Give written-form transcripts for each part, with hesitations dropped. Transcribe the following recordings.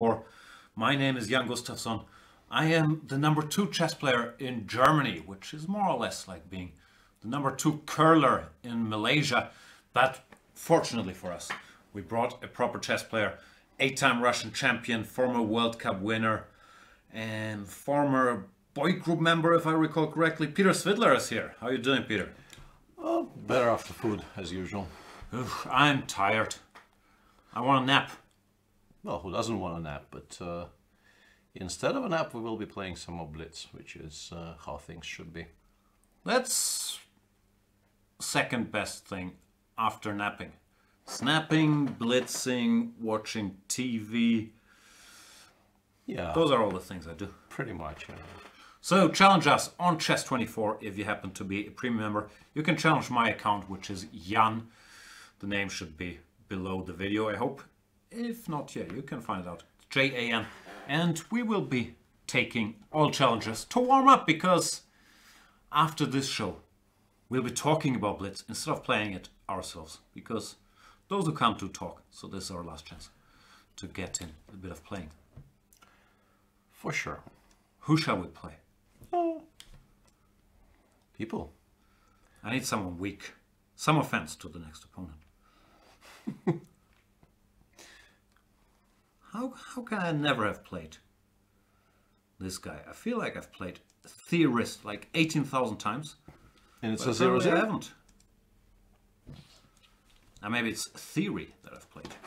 Or, my name is Jan Gustafsson. I am the number 2 chess player in Germany, which is more or less like being the number 2 curler in Malaysia. But fortunately for us, we brought a proper chess player, 8-time Russian champion, former World Cup winner, and former boy group member, if I recall correctly. Peter Svidler is here. How are you doing, Peter? Oh, better after food, as usual. Oof, I'm tired. I want a nap. Well, who doesn't want a nap? But instead of a nap, we will be playing some more Blitz, which is how things should be. That's second best thing after napping. Snapping, blitzing, watching TV. Yeah. Those are all the things I do. Pretty much, yeah. So challenge us on Chess24 if you happen to be a premium member. You can challenge my account, which is Jan. The name should be below the video, I hope. If not, yeah, you can find out. J-A-N. And we will be taking all challenges to warm up, because after this show, we'll be talking about Blitz instead of playing it ourselves. Because those who come to talk, so this is our last chance to get in a bit of playing. For sure. Who shall we play? Oh. People. I need someone weak. Some offense to the next opponent. How can I never have played this guy? I feel like I've played Theorist like 18,000 times. And it's a 0-0? I haven't. Now maybe it's Theory that I've played.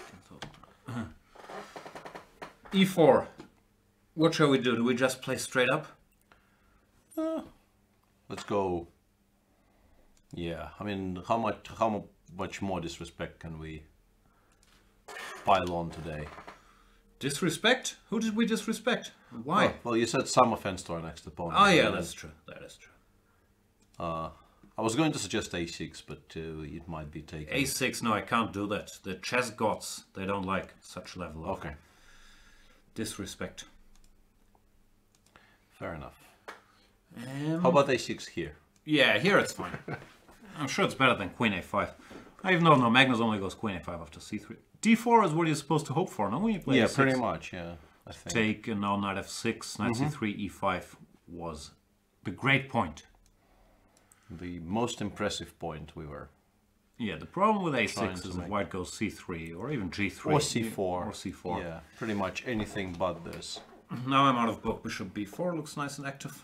E4. What shall we do? Do we just play straight up? Let's go. Yeah, I mean, how much more disrespect can we pile on today? Disrespect? Who did we disrespect? Why? Oh, well, you said some offense to our next opponent. Oh, yeah, that's true. That is true. I was going to suggest a6, but it might be taken. A6, no, I can't do that. The chess gods, they don't like such level of disrespect. Fair enough. How about a6 here? Yeah, here it's fine. I'm sure it's better than Queen a5. I even know Magnus only goes Queen a5 after c3. D4 is what you're supposed to hope for, no? When you play a6. Pretty much, yeah. I think. Take, and now knight f6, knight c3, e5 was the great point. The most impressive point we were. Yeah, the problem with a6 is that white goes c3 or even g3. Or c4. Or c4. Yeah, pretty much anything but this. Now I'm out of book. Bishop b4 looks nice and active.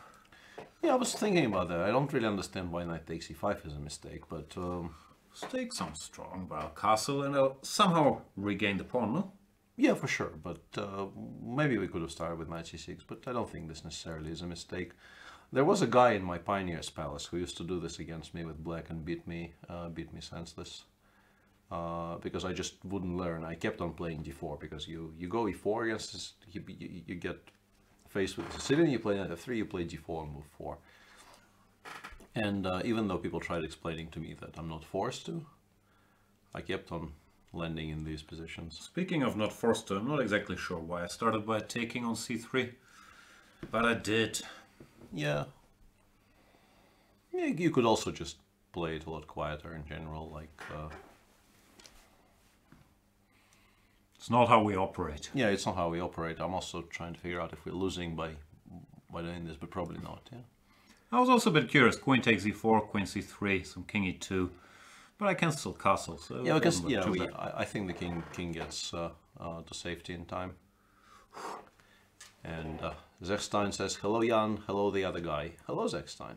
Yeah, I was thinking about that. I don't really understand why knight takes e5 is a mistake, but... take some strong by our castle and I'll somehow regain the pawn, no? Yeah, for sure, but maybe we could have started with knight c6, but I don't think this necessarily is a mistake. There was a guy in my Pioneer's Palace who used to do this against me with black and beat me senseless. Because I just wouldn't learn. I kept on playing d4, because you go e4 against this, you get faced with Sicilian, you play knight f3, you play g4 and move 4. And even though people tried explaining to me that I'm not forced to, I kept on landing in these positions. Speaking of not forced to, I'm not exactly sure why I started by taking on c3, but I did. Yeah. Yeah, you could also just play it a lot quieter in general, like... It's not how we operate. Yeah, it's not how we operate. I'm also trying to figure out if we're losing by doing this, but probably not, yeah. I was also a bit curious. Queen takes e4, queen c3, some king e2, but I can still castle, so... Yeah, because, yeah, I think the king gets to safety in time. And Zechstein says, hello Jan, hello the other guy. Hello Zechstein.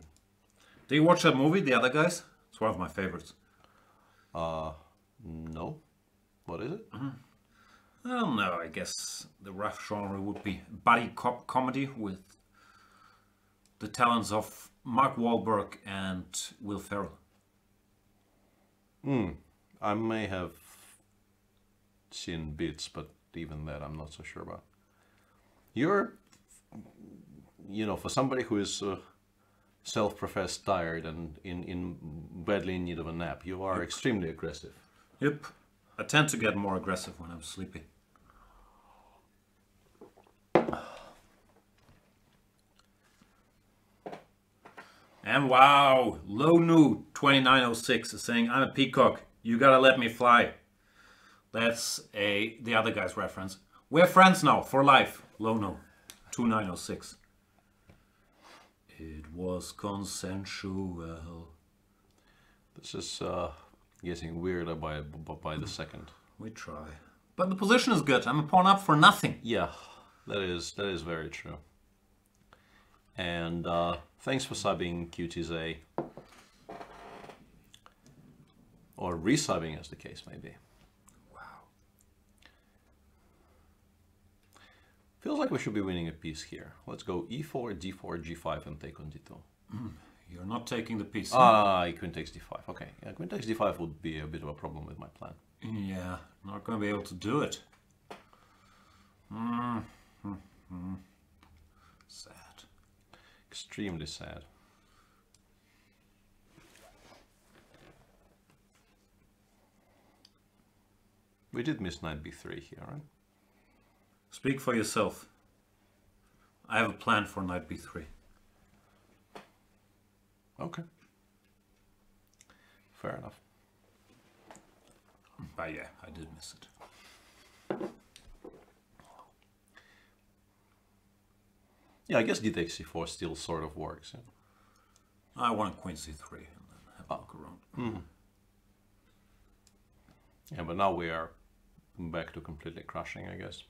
Do you watch that movie, The Other Guys? It's one of my favorites. No. What is it? I don't know, I guess the rough genre would be buddy cop comedy with the talents of Mark Wahlberg and Will Ferrell. Hmm, I may have seen bits, but even that I'm not so sure about. You're, you know, for somebody who is self-professed tired and in badly in need of a nap, you are extremely aggressive. Yep. I tend to get more aggressive when I'm sleepy. And wow, Lonu2906 is saying, I'm a peacock, you gotta let me fly. That's the Other Guy's reference. We're friends now, for life. Lono, 2906. It was consensual. This is getting weirder by the second. We try. But the position is good. I'm a pawn up for nothing. Yeah, that is very true. And thanks for subbing, QTZ. Or resubbing, as the case may be. Wow. Feels like we should be winning a piece here. Let's go e4, d4, g5, and take on d2. Mm, you're not taking the piece. Ah, queen takes d5. Okay, yeah, queen takes d5 would be a bit of a problem with my plan. Yeah, not going to be able to do it. Mm-hmm. Sad. Extremely sad. We did miss knight b3 here, right? Speak for yourself. I have a plan for knight b3. Okay. Fair enough. But yeah, I did miss it. Yeah, I guess d takes c4 still sort of works. Yeah? I want queen c3 and then have a look around. Mm-hmm. Yeah, but now we are back to completely crushing, I guess.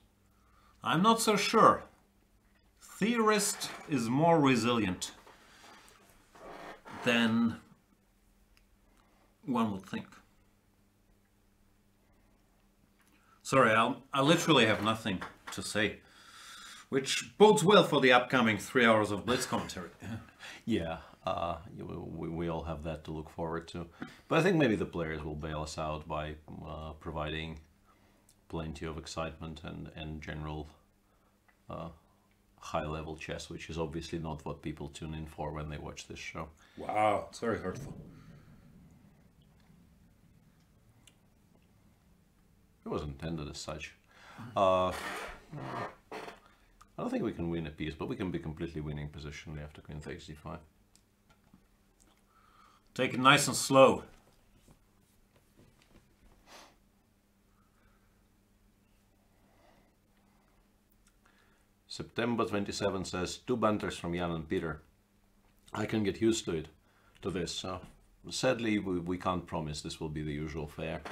I'm not so sure. Theorist is more resilient than one would think. Sorry, I literally have nothing to say, which bodes well for the upcoming 3 hours of Blitz commentary. Yeah, we all have that to look forward to. But I think maybe the players will bail us out by providing plenty of excitement and general high-level chess, which is obviously not what people tune in for when they watch this show. Wow, it's very hurtful. It was intended as such. I don't think we can win a piece, but we can be completely winning position after queen takes d5. Take it nice and slow. September 27 says, two banters from Jan and Peter. I can get used to it, to this. Sadly, we can't promise this will be the usual fare.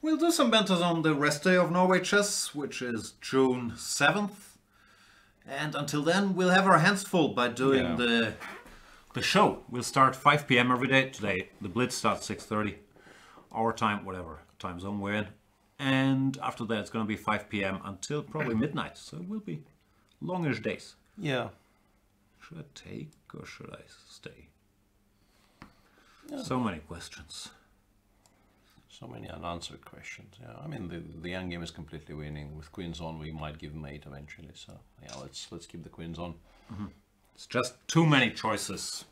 We'll do some banters on the rest day of Norway Chess, which is June 7th. And until then, we'll have our hands full by doing the show. We'll start 5 p.m. every day. Today, the Blitz starts 6:30. Our time, whatever time zone we're in. And after that, it's going to be 5 p.m. until probably midnight. So it will be longish days. Yeah. Should I take or should I stay? Yeah. So many questions. So many unanswered questions. Yeah, I mean the endgame is completely winning. With queens on, we might give mate eventually. So yeah, let's keep the queens on. Mm-hmm. It's just too many choices.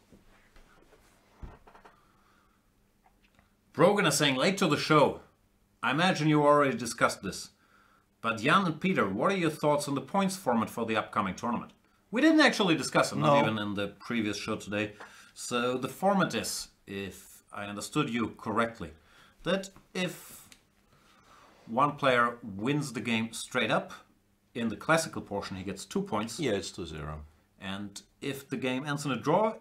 Brogan is saying late to the show. I imagine you already discussed this, but Jan and Peter, what are your thoughts on the points format for the upcoming tournament? We didn't actually discuss it, not even in the previous show today. So the format is, if I understood you correctly, that if one player wins the game straight up, in the classical portion he gets 2 points. Yeah, it's 2-0. And if the game ends in a draw,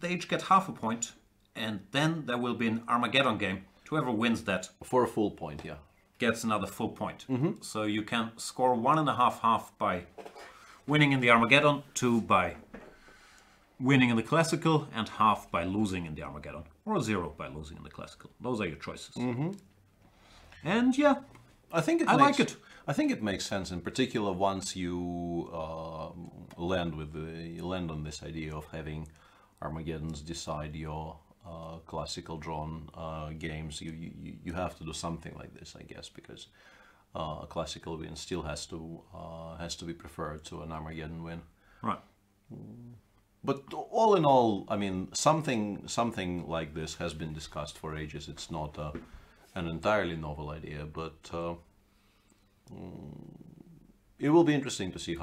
they each get half a point, and then there will be an Armageddon game. Whoever wins that... for a full point, yeah. Gets another full point. Mm-hmm. So you can score 1.5-half by winning in the Armageddon, 2 by winning in the classical, and half by losing in the Armageddon. Or 0 by losing in the classical. Those are your choices. Mm-hmm. And yeah, I think it makes sense, in particular once you land on this idea of having Armageddons decide your... classical drawn games, you have to do something like this, I guess, because a classical win still has to be preferred to an Armageddon win. Right. But all in all, I mean, something like this has been discussed for ages. It's not an entirely novel idea, but it will be interesting to see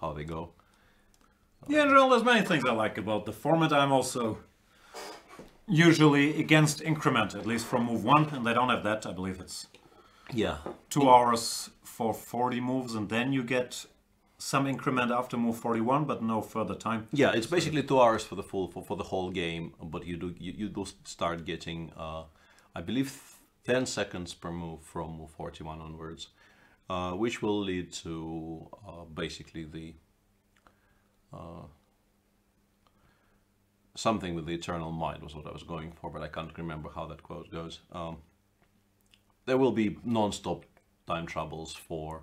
how they go. Yeah, in general, there's many things I like about the format. I'm also usually against increment, at least from move 1, and they don't have that. I believe it's 2 hours for 40 moves, and then you get some increment after move 41, but no further time. Yeah, it's basically 2 hours for the full for the whole game, but you do start getting, I believe, 10 seconds per move from move 41 onwards, which will lead to basically the something with the eternal mind was what I was going for, but I can't remember how that quote goes. There will be non-stop time troubles for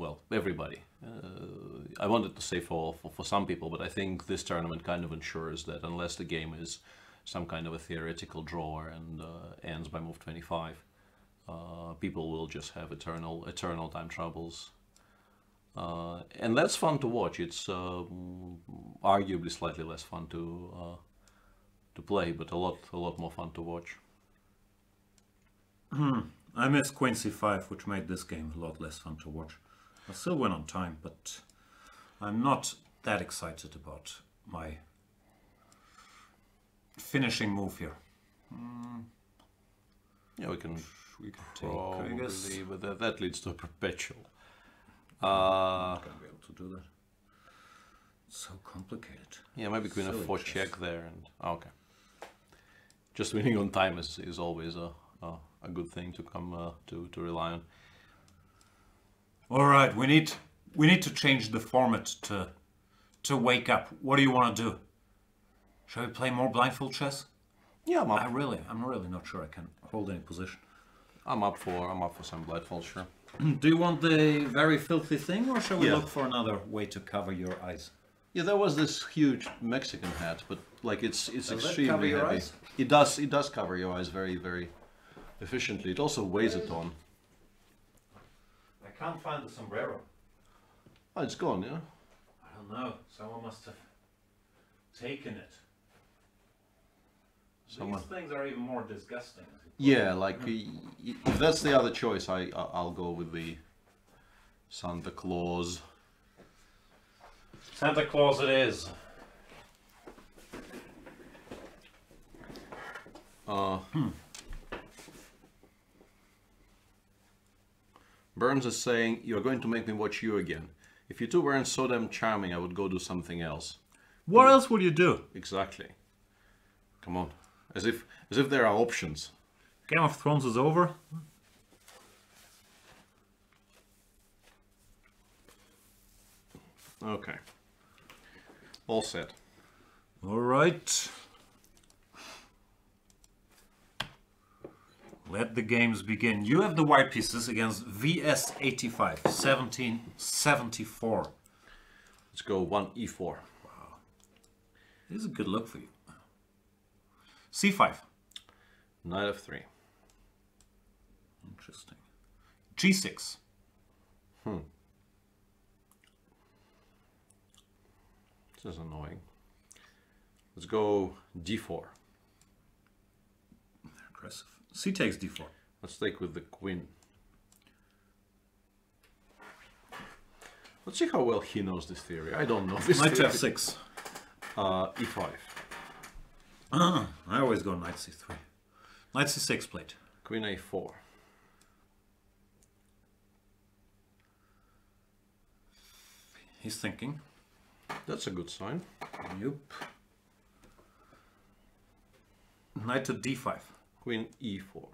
well, everybody. I wanted to say for some people, but I think this tournament kind of ensures that unless the game is some kind of a theoretical drawer and ends by move 25, people will just have eternal time troubles. And that's fun to watch. It's arguably slightly less fun to play, but a lot more fun to watch. I miss Queen C5, which made this game a lot less fun to watch. I still went on time, but I'm not that excited about my finishing move here. Yeah, we can probably take, I guess. But that leads to a perpetual. I'm not gonna be able to do that. It's so complicated. Yeah, maybe Queen F4 check there, and okay. Just winning on time is always a good thing to come to rely on. All right, we need to change the format to wake up. What do you want to do? Shall we play more blindfold chess? Yeah, I'm up. I'm really not sure I can hold any position. I'm up for some blindfold, sure. Do you want the very filthy thing, or shall we look for another way to cover your eyes? Yeah, there was this huge Mexican hat, but like it's extremely heavy. Eyes? It does cover your eyes very, very efficiently. It also weighs a ton. I can't find the sombrero. Oh, it's gone, yeah? I don't know. Someone must have taken it. Someone. These things are even more disgusting. Yeah, like if that's the other choice, I'll go with the Santa Claus. Santa Claus it is. Burns is saying, "You're going to make me watch you again. If you two weren't so damn charming, I would go do something else." What else would you do? Exactly. Come on. As if there are options. Game of Thrones is over. Okay. All set. All right. Let the games begin. You have the white pieces against VS85, 1774. Let's go 1e4. Wow. This is a good look for you. C5. Knight f3. Interesting. G6. This is annoying. Let's go d4. They're aggressive. C takes d4. Let's take with the queen. Let's see how well he knows this theory. I don't know this theory. Knight f6. E5. Ah, I always go knight c3. Knight c6 played. Queen a4. He's thinking. That's a good sign. Yep. Knight to d5. Queen e4.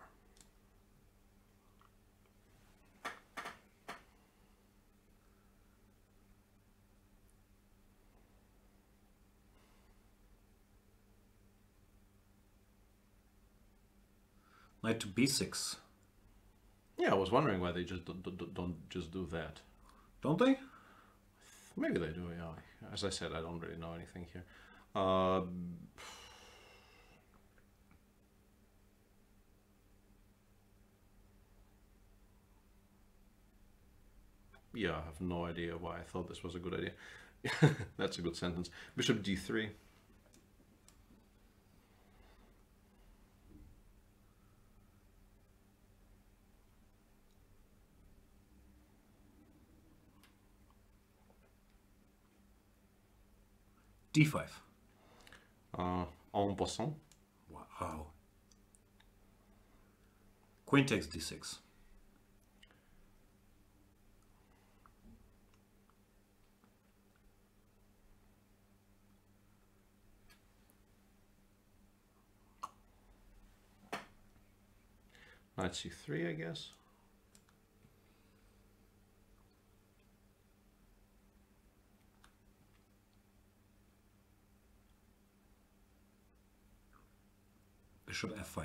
Knight to b6. Yeah, I was wondering why they just don't just do that. Don't they? Maybe they do, yeah. As I said, I don't really know anything here. Yeah, I have no idea why I thought this was a good idea. That's a good sentence. Bishop d3. D5. En passant. Wow. Queen takes d6. Knight c3, I guess. Bishop f5.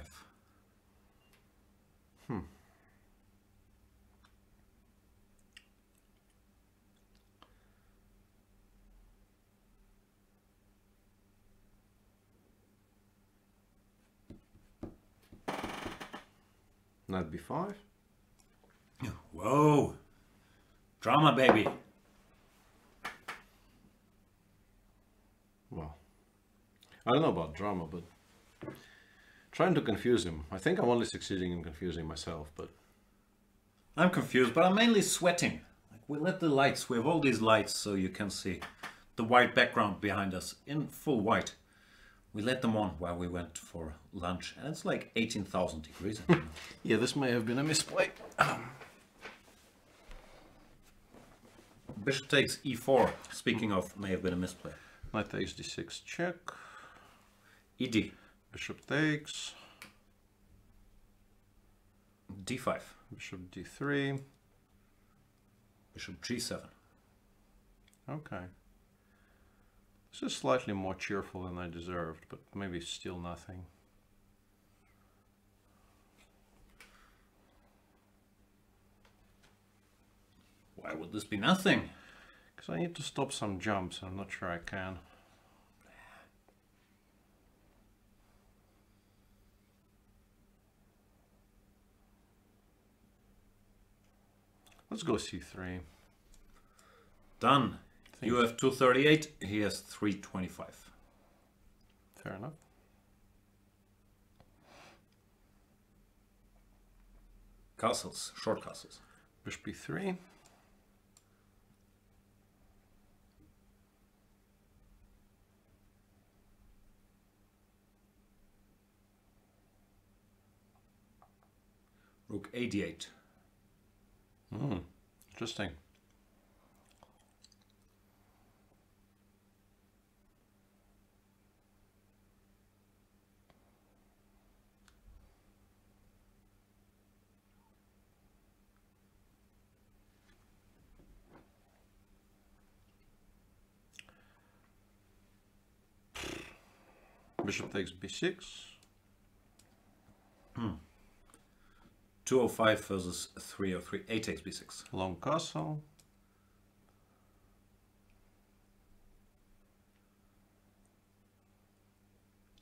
Knight b5. Whoa! Drama, baby! Well, I don't know about drama, but trying to confuse him. I think I'm only succeeding in confusing myself, but... I'm confused, but I'm mainly sweating. Like, we let the lights, we have all these lights, so you can see the white background behind us in full white. We let them on while we went for lunch, and it's like 18,000 degrees. Yeah, this may have been a misplay. Bishop takes e4, speaking of may have been a misplay. Knight takes d6, check. Ed. Bishop takes. d5. Bishop d3. Bishop g7. Okay. This is slightly more cheerful than I deserved, but maybe still nothing. Why would this be nothing? Because I need to stop some jumps, I'm not sure I can. Let's go c3. Done. You have 238, he has 325. Fair enough. Castles, short castles. Bishop b3. Rook a d8. Interesting. Bishop takes b6. 205 versus 303. A takes b6. Long castle.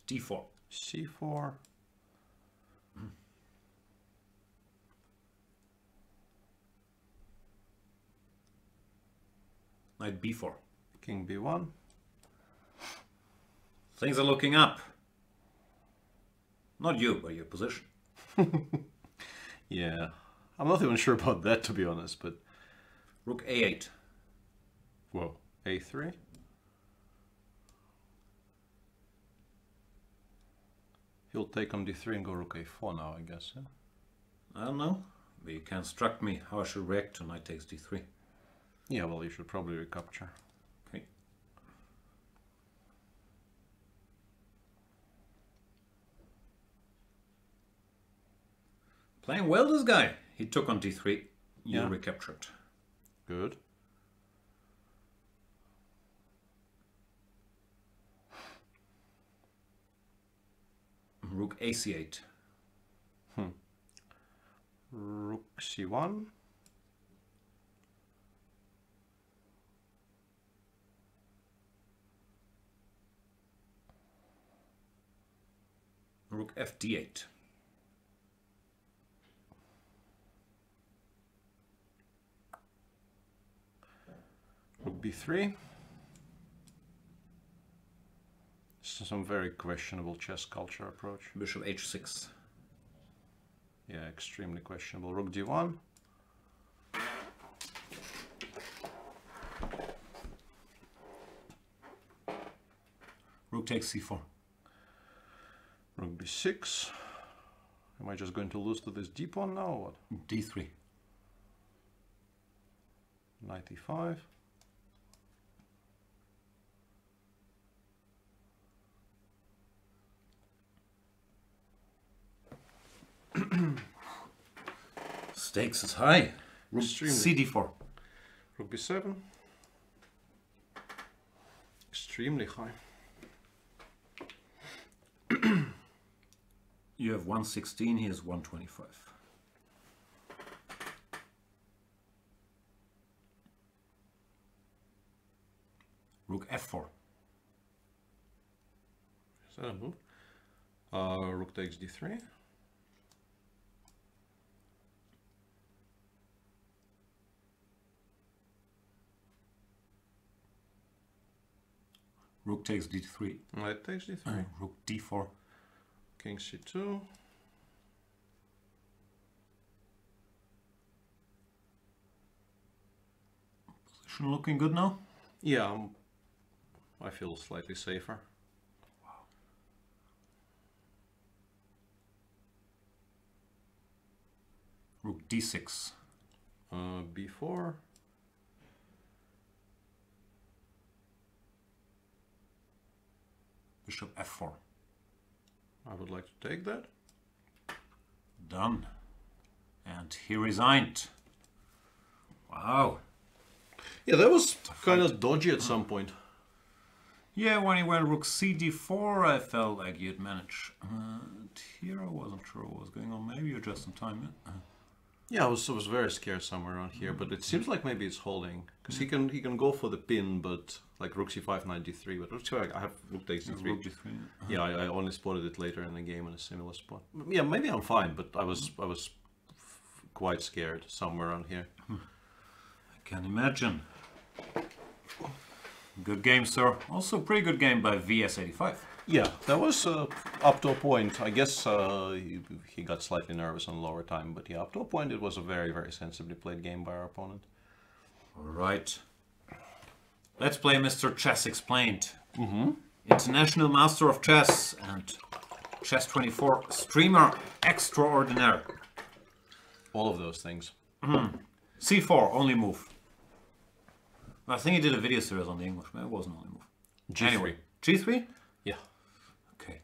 d4. c4. Knight b4. King b1. Things are looking up. Not you, but your position. Yeah, I'm not even sure about that, to be honest, but... Rook a8. Whoa, a3? He'll take on d3 and go rook a4 now, I guess, yeah? I don't know, but you can instruct me how I should react to knight takes d3. Yeah, well, you should probably recapture. Playing well, this guy. He took on d3. You recaptured. Good. Rook ac8. Rook c1. Rook fd8. Rook b3. This is some very questionable chess culture approach. Bishop h6. Yeah, extremely questionable. Rook d1. Rook takes c4. Rook b6. Am I just going to lose to this d pawn now or what? d3. Knight e5. Stakes is high. Rook CD4. Rook B7. Extremely high. You have 116, he has 125. Rook F4. Is that a move? Rook takes D3. Rook takes D3. Knight takes D3. Rook D4. King C2. Position looking good now? Yeah, I feel slightly safer. Wow. Rook D6. B4. Bishop F4. I would like to take that. Done. And he resigned. Wow. Yeah, that was kind of dodgy at some point. Yeah, when he went rook CD4, I felt like you'd manage. Here I wasn't sure what was going on. Maybe you're just in time. Yeah, I was very scared somewhere around here, but it seems like maybe it's holding because he can go for the pin, but like rook c5, knight d3, but rook c5, I have rook takes d3. Rook d3. Yeah, I only spotted it later in the game in a similar spot. Yeah, maybe I'm fine, but I was quite scared somewhere around here. I can imagine. Good game, sir. Also, pretty good game by VS85. Yeah, that was up to a point. I guess he got slightly nervous on lower time, but yeah, up to a point it was a very, very sensibly played game by our opponent. All right. Let's play Mr. Chess Explained. Mm-hmm. International Master of Chess and Chess24 streamer extraordinaire. All of those things. Mm-hmm. C4, only move. I think he did a video series on the English, but it wasn't only move. G3. Anyway, G3? Yeah. Okay.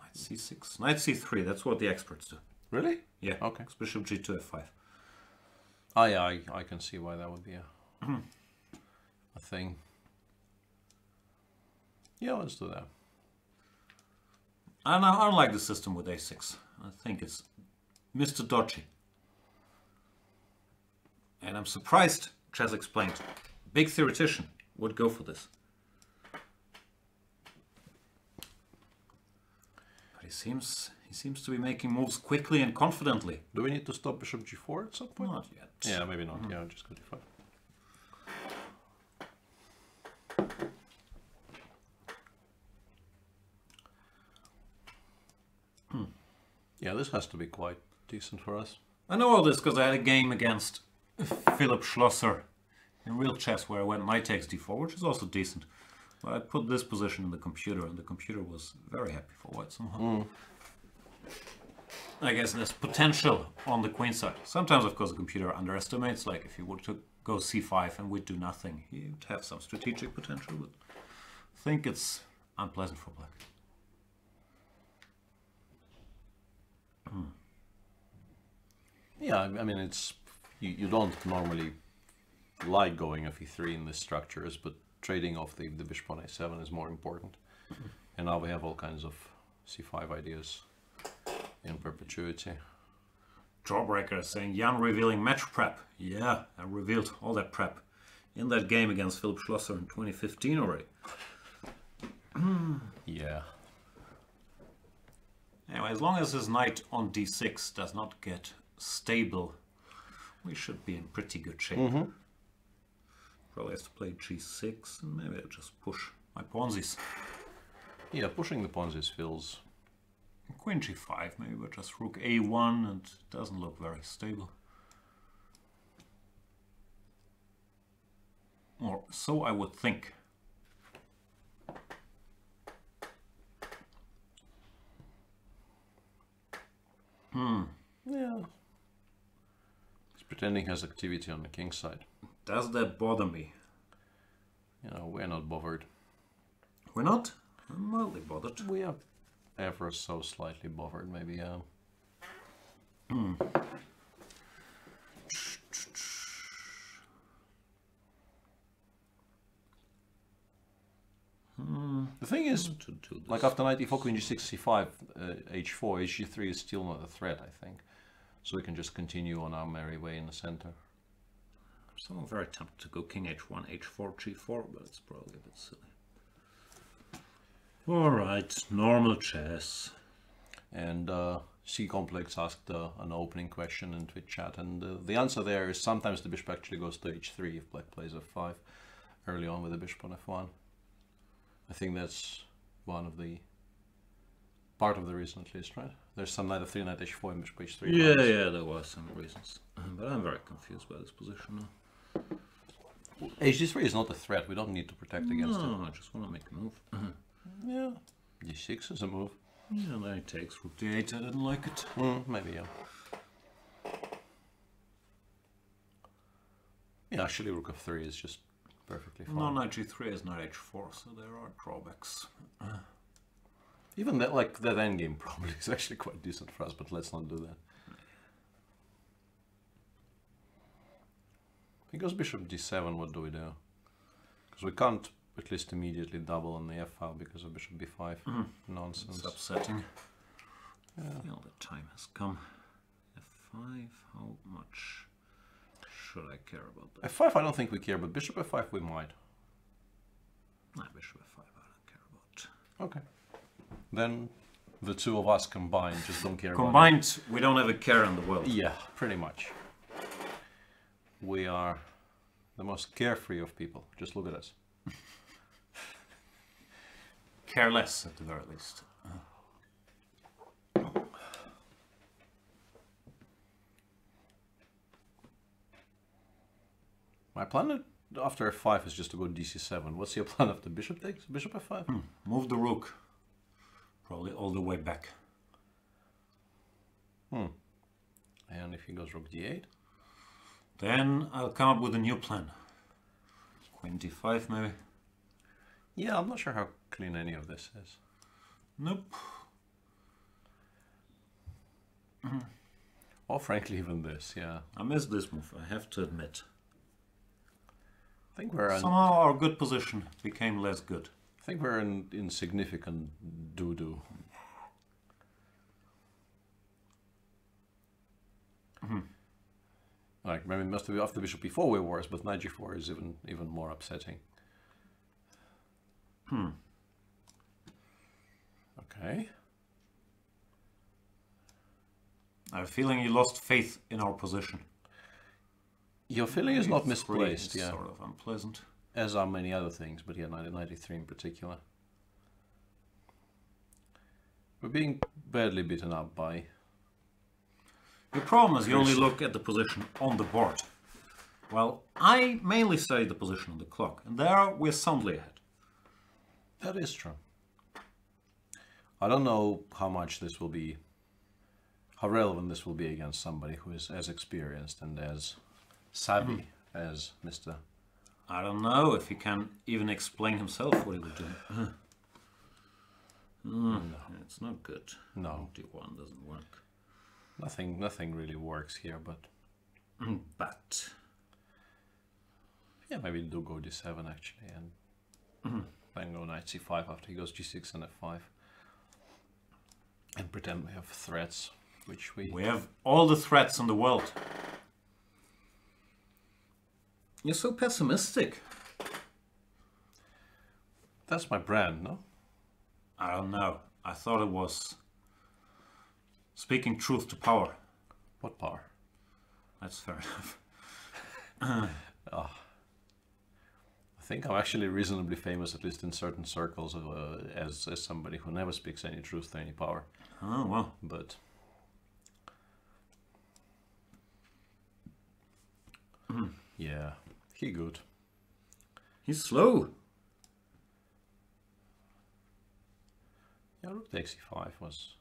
Knight C6. Knight C3, that's what the experts do. Really? Yeah. Okay. Bishop G2, F5. Oh yeah, I can see why that would be a thing. Yeah, let's do that. I don't like the system with A6. I think it's Mr. Dodgy. And I'm surprised Chess Explained, big theoretician, would go for this. He seems to be making moves quickly and confidently. Do we need to stop bishop g4 at some point? Not yet. Yeah, maybe not. Yeah, just go d5. Yeah, this has to be quite decent for us. I know all this because I had a game against Philip Schlosser in real chess where I went knight takes d4, which is also decent. But I put this position in the computer, and the computer was very happy for white somehow. I guess there's potential on the queen side. Sometimes, of course, the computer underestimates. Like if he were to go c5 and we'd do nothing, he'd have some strategic potential. But I think it's unpleasant for black. Yeah, I mean, it's you don't normally like going of e3 in this structure, but trading off the bishop on a7 is more important. And now we have all kinds of c5 ideas in perpetuity. Jawbreaker saying, Jan revealing match prep. Yeah, I revealed all that prep in that game against Philip Schlosser in 2015 already. Yeah. Anyway, as long as his knight on d6 does not get stable, we should be in pretty good shape. Probably has to play g6 and maybe I'll just push my pawnsies. Yeah, pushing the pawnsies feels... Queen g5, maybe we're just rook a1 and it doesn't look very stable. Or so I would think. Yeah. He's pretending he has activity on the king's side. Does that bother me? You know, we're not bothered. We're not? I'm mildly bothered. We are ever so slightly bothered, maybe, yeah. The thing is, like after knight e4, queen g6, c5, h4, hg3 is still not a threat, I think. So we can just continue on our merry way in the center. I'm still very tempted to go king h1, h4, g4, but it's probably a bit silly. All right, normal chess. And C Complex asked an opening question in Twitch chat, and the answer there is sometimes the bishop actually goes to h3 if black plays f5 early on with the bishop on f1. I think that's one of the part of the reason, at least, right? There's some knight f3, knight h4, and bishop h3. Yeah, lines. Yeah, there were some reasons, but I'm very confused by this position now. Hg3 is not a threat. We don't need to protect against it. No, I just want to make a move. Yeah, d6 is a move. Yeah, then he takes rook d8. I didn't like it. Maybe, yeah. Yeah, actually, rook f3 is just perfectly fine. No, knight g3 is not h4, so there are drawbacks. Even that, like that endgame, probably is actually quite decent for us. But let's not do that. He goes bishop d7. What do we do? Because we can't, at least immediately, double on the f file because of bishop b5. Nonsense. It's upsetting. Yeah. I feel the time has come. f5, how much should I care about that? f5 I don't think we care, but bishop f5 we might. No, bishop f5 I don't care about. Okay. Then the two of us combined just don't care about it. We don't have a care in the world. Yeah, pretty much. We are the most carefree of people. Just look at us. Careless, at the very least. My plan after f5 is just to go dc7. What's your plan after bishop takes? Bishop f5? Move the rook. Probably all the way back. And if he goes rook d8? Then I'll come up with a new plan. Queen d5 maybe. Yeah, I'm not sure how clean any of this is. Nope. Or frankly, even this, yeah. I missed this move, I have to admit. I think we're somehow our good position became less good. I think we're in insignificant doo-doo. Like, maybe it must have been after bishop b4 we're worse, but knight g4 is even more upsetting. Okay. I have a feeling you lost faith in our position. Your feeling is not misplaced, yeah. Sort of unpleasant. As are many other things, but yeah, 1993 in particular. We're being badly beaten up by... The problem is you only look at the position on the board. Well, I mainly study the position on the clock, and there we're soundly ahead. That is true. I don't know how much this will be, how relevant this will be against somebody who is as experienced and as savvy as Mr. I don't know if he can even explain himself what he would do. No. It's not good. No. D1 doesn't work. Nothing really works here, but... Yeah, maybe do go d7 actually, and... Then go knight c5 after he goes g6 and f5, and pretend we have threats, which we have all the threats in the world. You're so pessimistic. That's my brand, no? I don't know. I thought it was speaking truth to power. What power? That's fair enough. I think I'm actually reasonably famous, at least in certain circles, as somebody who never speaks any truth to any power. Oh, well. But... Yeah, he good. He's slow. Yeah, rook takes e5 was...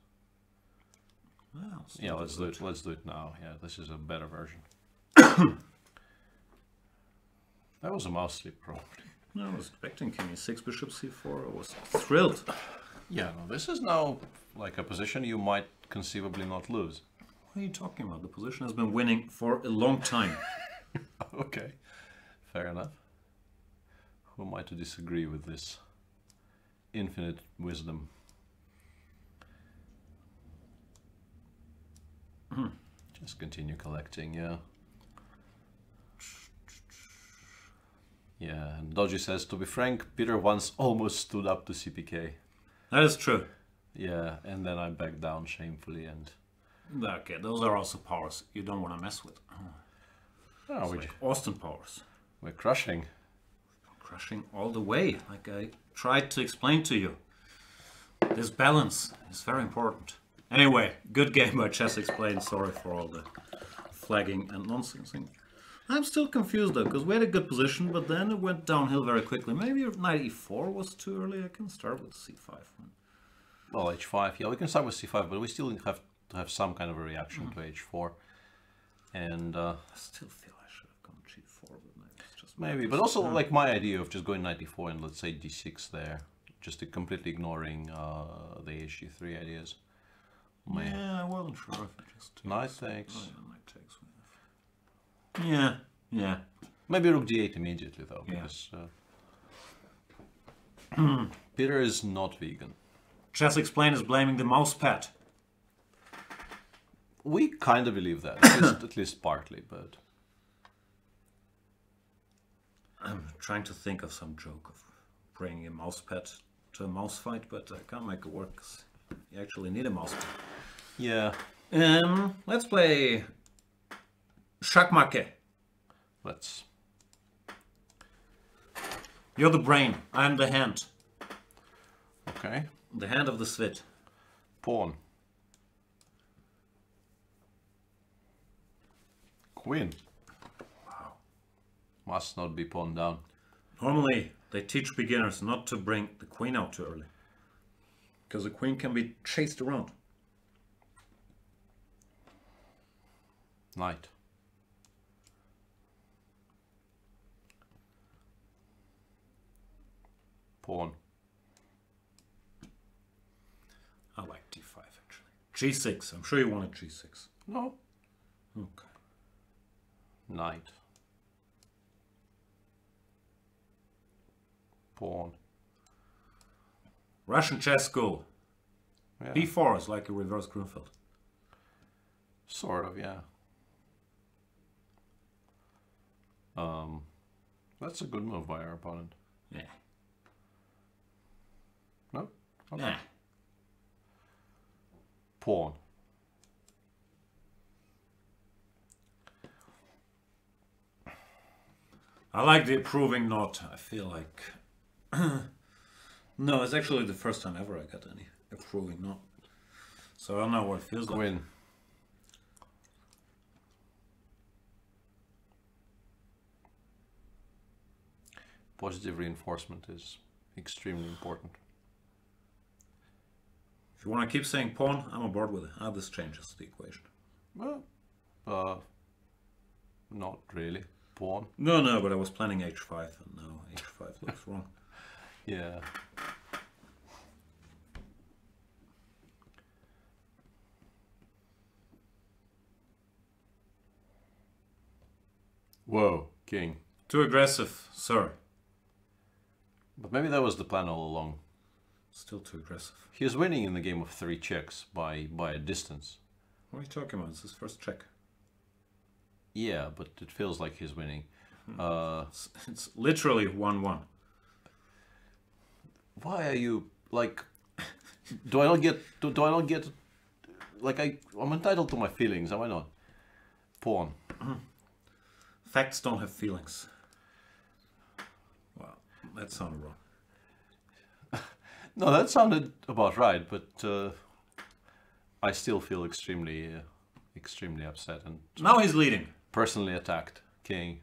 Well, yeah, let's do it now. Yeah, this is a better version. That was a mouse sleep, probably. No, I was expecting king e6, bishop c4. I was thrilled. Yeah, no, this is now like a position you might conceivably not lose. What are you talking about? The position has been winning for a long time. Okay, fair enough. Who am I to disagree with this infinite wisdom. Just continue collecting, yeah. Yeah, and Dodgy says, to be frank, Peter once almost stood up to CPK. That is true. Yeah, and then I backed down shamefully and... Okay, those are also powers you don't want to mess with. Oh, it's like Austin powers. We're crushing. Crushing all the way, like I tried to explain to you. This balance is very important. Anyway, good game by Chess Explained. Sorry for all the flagging and nonsensing. I'm still confused though, because we had a good position, but then it went downhill very quickly. Maybe knight e4 was too early. I can start with c5. Well, h5. Yeah, we can start with c5, but we still have to have some kind of a reaction to h4. And I still feel I should have gone g4, but maybe it's just maybe. But also, like my idea of just going knight e4 and let's say d6 there, just completely ignoring the hg3 ideas. Man. Yeah, I wasn't sure if it just takes. Knight takes. Yeah, yeah. Maybe rook d8 immediately though, because Peter is not vegan. Chess Explained is blaming the mousepad. We kind of believe that, at least partly, but... I'm trying to think of some joke of bringing a mousepad to a mouse fight, but I can't make it work, 'cause you actually need a mousepad. Yeah. Let's play... Schachmacher. Let's. You're the brain. I'm the hand. Okay. The hand of the Svit. Pawn. Queen. Wow. Must not be pawned down. Normally, they teach beginners not to bring the queen out too early. Because the queen can be chased around. Knight. Pawn. I like d5 actually. g6. I'm sure you wanted g6. No. Okay. Knight. Pawn. Russian chess school. Yeah. b4 is like a reverse Grünfeld. Sort of, yeah. That's a good move by our opponent. Yeah. No? Okay. Nah. Pawn. I like the approving nod. I feel like... No, it's actually the first time ever I got any approving nod. So I don't know what it feels like. Queen. Positive reinforcement is extremely important. If you want to keep saying pawn, I'm on board with it. How this changes the equation? Well, not really. Pawn? No, no, but I was planning h5, and now h5 looks wrong. Yeah. Whoa, king. Too aggressive, sir. But maybe that was the plan all along. Still too aggressive. He was winning in the game of 3 checks by a distance. What are you talking about? It's his first check. Yeah, but it feels like he's winning. It's literally 1-1. Why are you like? Do I not get? Do I not get? Like I'm entitled to my feelings. Am I not? Pawn. Facts don't have feelings. Wow, that sounded wrong. No, that sounded about right, but I still feel extremely upset. And now he's leading. Personally attacked. King.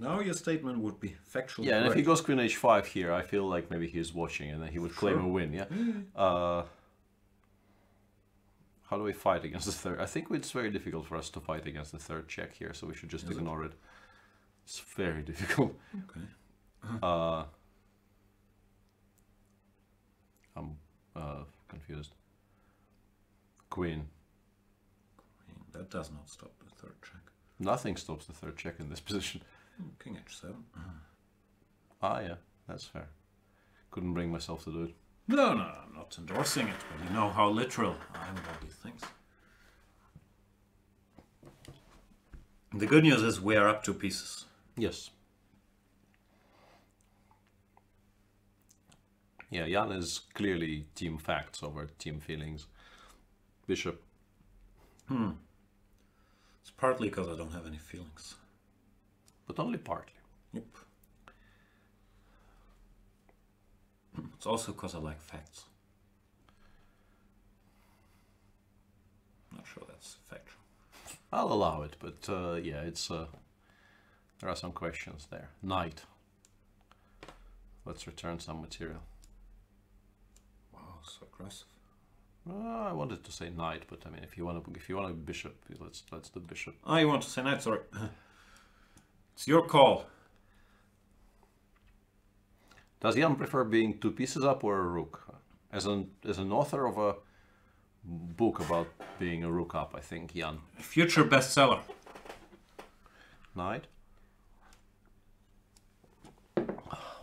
Now your statement would be factually correct. Yeah, and if he goes queen h5 here, I feel like maybe he's watching and then he would claim a win, yeah? How do we fight against the third? I think it's very difficult for us to fight against the third check here, so we should just ignore it. It's very difficult. Okay. I'm confused. Queen. Queen. That does not stop the third check. Nothing stops the third check in this position. King h7. Ah, yeah, that's fair. couldn't bring myself to do it. No, I'm not endorsing it, but you know how literal I am about these things. The good news is we are up 2 pieces. Yes. Yeah, Jan is clearly team facts over team feelings. Bishop. It's partly because I don't have any feelings. But only partly. Yep. It's also because I like facts. Not sure that's factual. I'll allow it, but yeah, it's there are some questions there. Knight. Let's return some material. Wow, so aggressive. I wanted to say knight, but I mean, if you want a bishop, let's do bishop. Oh, you want to say knight? Sorry, it's your call. Does Jan prefer being 2 pieces up or a rook? As an author of a book about being a rook up, I think Jan. Future bestseller. Knight. I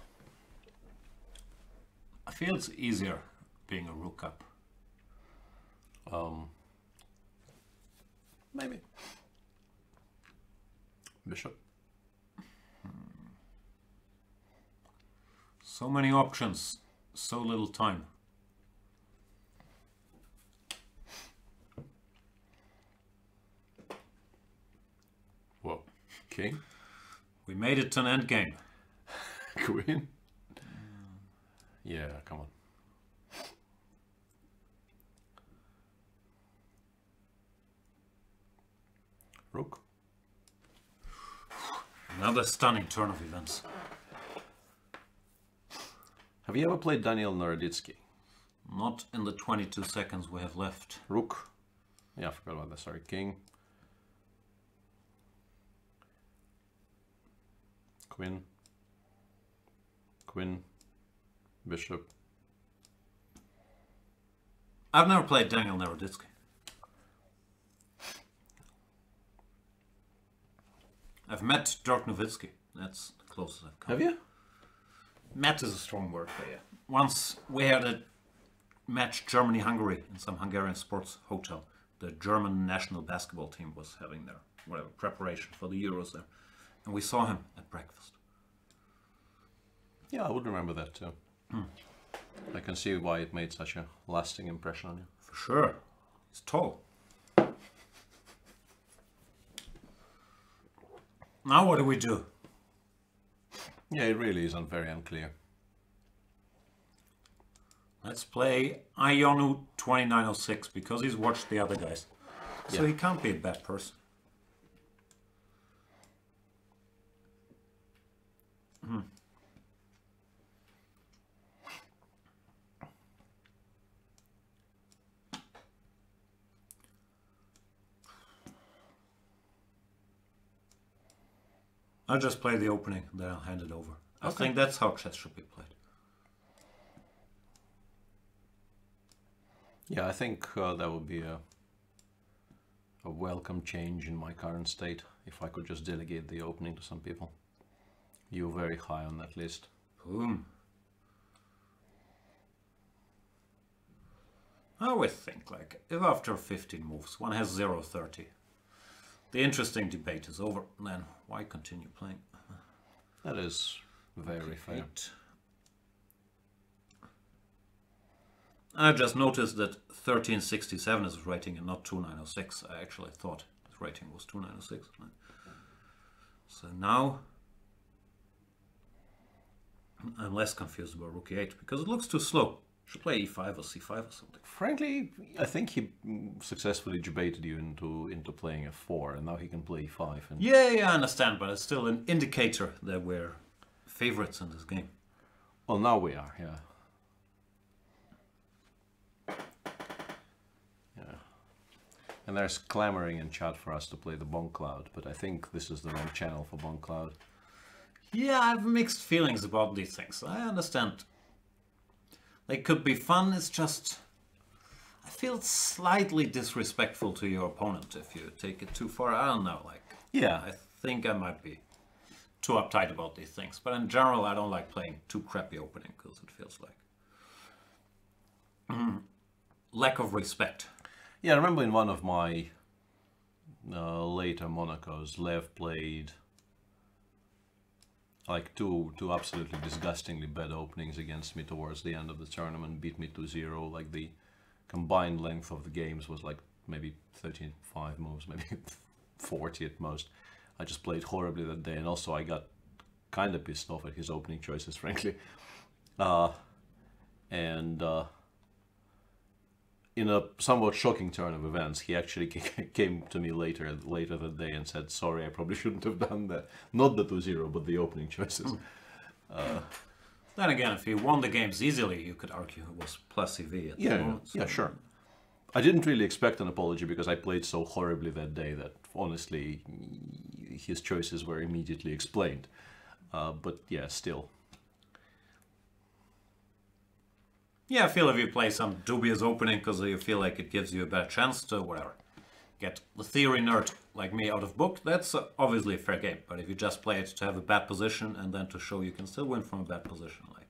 feel it's easier being a rook up. Maybe. Bishop. So many options, so little time. Whoa. King. We made it to an end game. Queen. Yeah, come on. Rook. Another stunning turn of events. Have you ever played Daniel Noroditsky? Not in the 22 seconds we have left. Rook. Yeah, I forgot about that. Sorry, king. Queen. Queen. Bishop. I've never played Daniel Noroditsky. I've met Dirk Nowitzki. That's the closest I've come. Have you? Met is a strong word for you. Once we had a match Germany-Hungary in some Hungarian sports hotel. The German national basketball team was having their whatever preparation for the Euros there. And we saw him at breakfast. Yeah, I would remember that too. I can see why it made such a lasting impression on you. For sure. He's tall. Now what do we do? Yeah, it really isn't very unclear. Let's play Ionu 2906 because he's watched the other guys. So yeah. He can't be a bad person. I'll just play the opening, then I'll hand it over. Okay. I think that's how chess should be played. Yeah, I think that would be a welcome change in my current state, if I could just delegate the opening to some people. You're very high on that list. Boom. I always think, like, if after 15 moves one has 0-30, the interesting debate is over, then why continue playing? That is very fair. I just noticed that 1367 is his rating and not 2906. I actually thought his rating was 2906. So now I'm less confused about rook e8 because it looks too slow. Should play e5 or c5 or something. Frankly, I think he successfully debated you into playing f4, and now he can play e5. And... Yeah, I understand, but it's still an indicator that we're favorites in this game. Well, now we are, yeah. And there's clamoring in chat for us to play the Bonk Cloud, but I think this is the wrong channel for Bonk Cloud. Yeah, I have mixed feelings about these things. I understand. They could be fun, it's just... I feel slightly disrespectful to your opponent if you take it too far. I don't know, like... Yeah. I think I might be too uptight about these things. But in general, I don't like playing too crappy opening because it feels like lack of respect. Yeah, I remember in one of my later Monacos, Lev played like two absolutely disgustingly bad openings against me towards the end of the tournament, beat me 2-0. Like the combined length of the games was like maybe 35 moves, maybe 40 at most. I just played horribly that day, and also I got kind of pissed off at his opening choices, frankly. In a somewhat shocking turn of events, he actually came to me later that day and said, sorry, I probably shouldn't have done that. Not the 2-0, but the opening choices. Then again, if he won the games easily, you could argue it was plus EV at the moment. So. Yeah, sure. I didn't really expect an apology because I played so horribly that day that, honestly, his choices were immediately explained. But yeah, still. Yeah, I feel if you play some dubious opening because you feel like it gives you a better chance to, whatever, get the theory nerd like me out of book, that's obviously a fair game. But if you just play it to have a bad position and then to show you can still win from a bad position, like,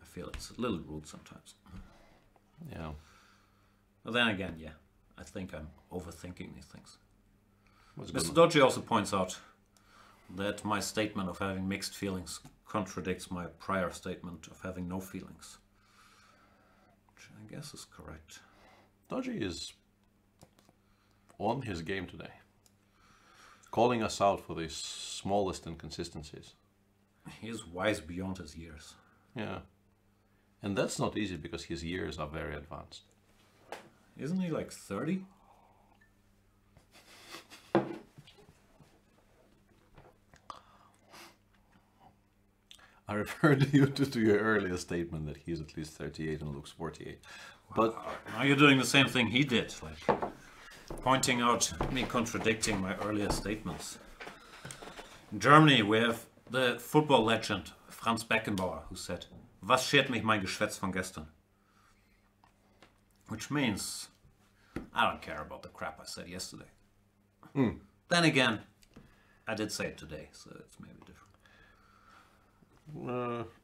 I feel it's a little rude sometimes. Yeah. But then again, yeah, I think I'm overthinking these things. Mr. Doji also points out that my statement of having mixed feelings contradicts my prior statement of having no feelings. Which I guess is correct. Dodgy is on his game today, calling us out for the smallest inconsistencies. He is wise beyond his years. Yeah. And that's not easy because his years are very advanced. Isn't he like 30? I referred you to your earlier statement that he's at least 38 and looks 48. But now you're doing the same thing he did, like pointing out me contradicting my earlier statements. In Germany, we have the football legend Franz Beckenbauer, who said, "Was schert mich mein Geschwätz von gestern?" Which means, I don't care about the crap I said yesterday. Mm. Then again, I did say it today, so it's maybe different.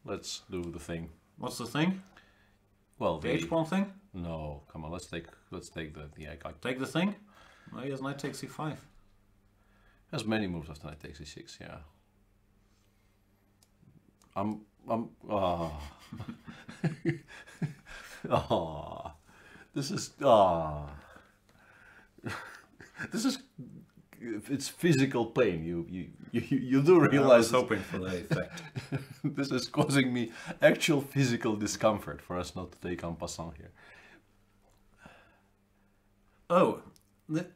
Let's do the thing. What's the thing? Well, the h1 thing? No, come on, let's take the I take the thing? No, he has knight takes c5. Has many moves after knight takes c6, yeah. This is it's physical pain. You do realize. I was hoping for that effect. This is causing me actual physical discomfort for us not to take en passant here. Oh,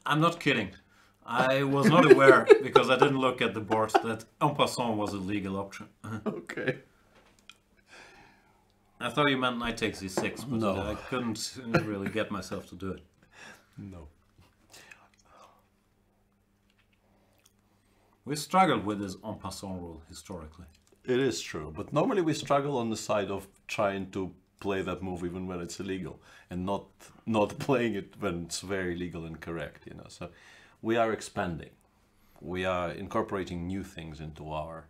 I'm not kidding. I was not aware because I didn't look at the board that en passant was a legal option. Okay. I thought you meant knight takes e6, but no. I couldn't really get myself to do it. No. We struggled with this en passant rule historically. It is true, but normally we struggle on the side of trying to play that move even when it's illegal, and not playing it when it's very legal and correct, you know. So we are expanding. We are incorporating new things into our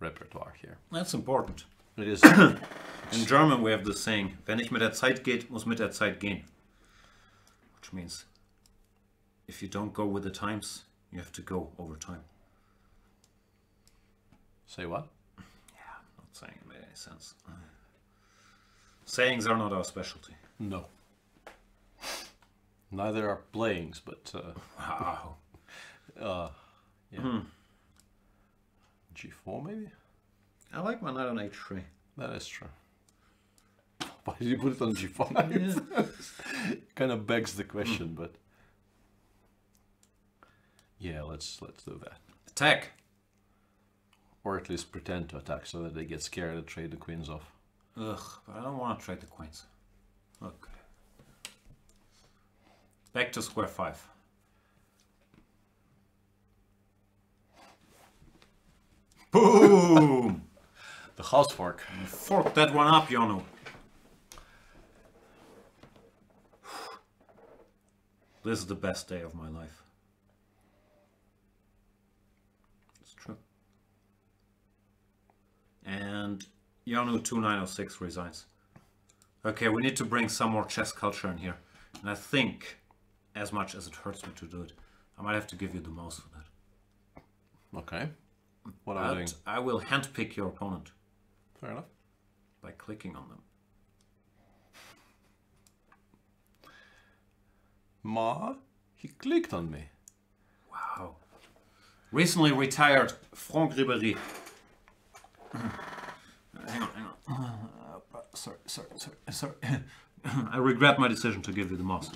repertoire here. That's important. It is. In German we have the saying, wenn ich mit der Zeit geht, muss mit der Zeit gehen. Which means, if you don't go with the times, you have to go over time. Say what? Yeah, I'm not saying it made any sense. Sayings are not our specialty. No. Neither are playings, but... wow. Yeah. G4, maybe? I like my knight on H3. That is true. Why did you put it on G5? Yeah. Kind of begs the question, but... Yeah, let's do that. Attack! Or at least pretend to attack so that they get scared and trade the queens off. Ugh, but I don't want to trade the queens. Okay. Back to square 5. Boom! The house fork. You fork that one up, Yonu. This is the best day of my life. and Janu2906 resigns. Okay, we need to bring some more chess culture in here. And I think, as much as it hurts me to do it, I might have to give you the mouse for that. Okay. What are you doing? I will handpick your opponent. Fair enough. By clicking on them. Ma, he clicked on me. Wow. Recently retired Franck Ribéry. Hang on, hang on. Sorry. I regret my decision to give you the mouse.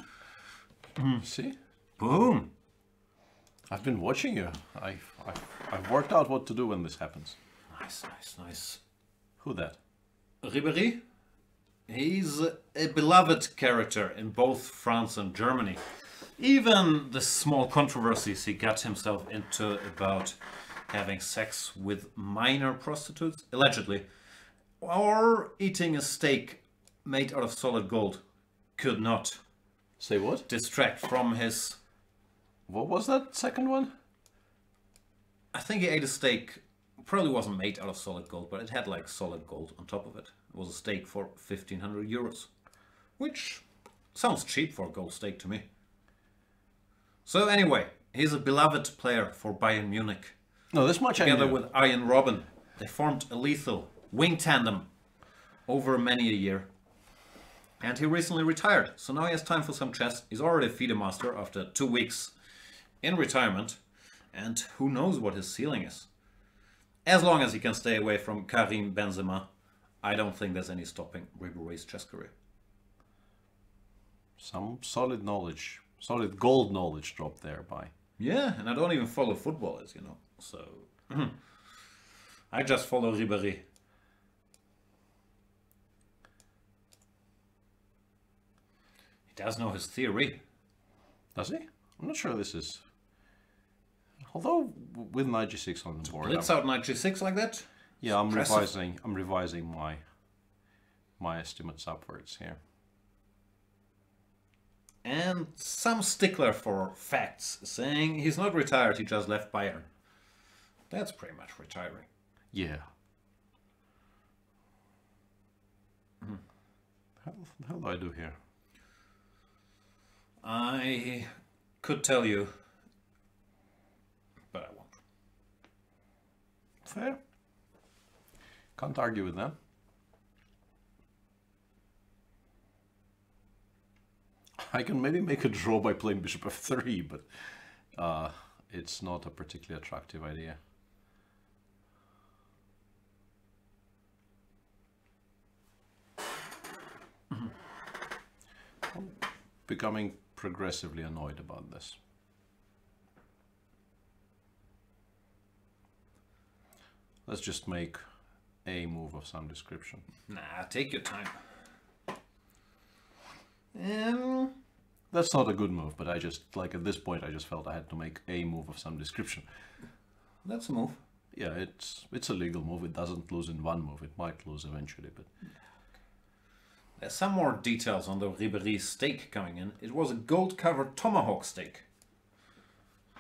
See? Boom! I've been watching you. I've worked out what to do when this happens. Nice, nice, nice. Who that? Ribéry. He's a beloved character in both France and Germany. Even the small controversies he got himself into about having sex with minor prostitutes, allegedly, or eating a steak made out of solid gold could not say what? Distract from his... What was that second one? I think he ate a steak, probably wasn't made out of solid gold, but it had like solid gold on top of it. It was a steak for 1,500 euros, which sounds cheap for a gold steak to me. So anyway, he's a beloved player for Bayern Munich. No, this much I knew. Together with Arjen Robben, they formed a lethal wing tandem over many a year. And he recently retired, so now he has time for some chess. He's already a FIDE master after 2 weeks in retirement, and who knows what his ceiling is. As long as he can stay away from Karim Benzema, I don't think there's any stopping Ribéry's chess career. Some solid knowledge, solid gold knowledge dropped there by. Yeah, and I don't even follow football, as you know, so... I just follow Ribéry. He does know his theory. Does he? I'm not sure this is... Although, with knight g6 on the board... Blitz out knight g6 like that? Yeah, I'm revising. I'm revising my estimates upwards here. And some stickler for facts, saying he's not retired, he just left Bayern. That's pretty much retiring. Yeah. Mm. How do I do here? I could tell you, but I won't. Fair. Can't argue with them. I can maybe make a draw by playing bishop f3, but it's not a particularly attractive idea. I'm becoming progressively annoyed about this. Let's just make a move of some description. Nah, take your time. That's not a good move, but I just, like, at this point I just felt I had to make a move of some description. That's a move. Yeah, it's a legal move. It doesn't lose in one move. It might lose eventually, but... There's some more details on the Ribéry steak coming in. It was a gold-covered tomahawk steak.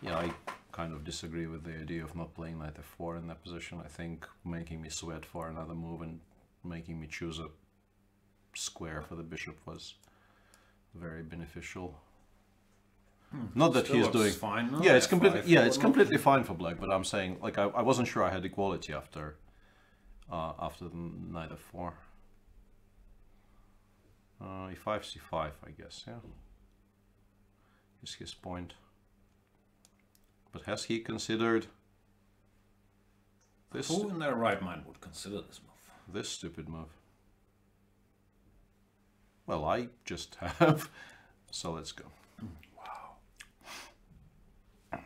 Yeah, I kind of disagree with the idea of not playing knight f4 in that position. I think making me sweat for another move and making me choose a square for the bishop was very beneficial. Not that he's doing fine. No? Yeah, it's completely fine for black. But I'm saying, like, I wasn't sure I had equality after after the knight f4. E5 c5, I guess. Yeah, is his point. But has he considered this? Who in their right mind would consider this move? This stupid move. Well, I just have. So let's go. Wow. I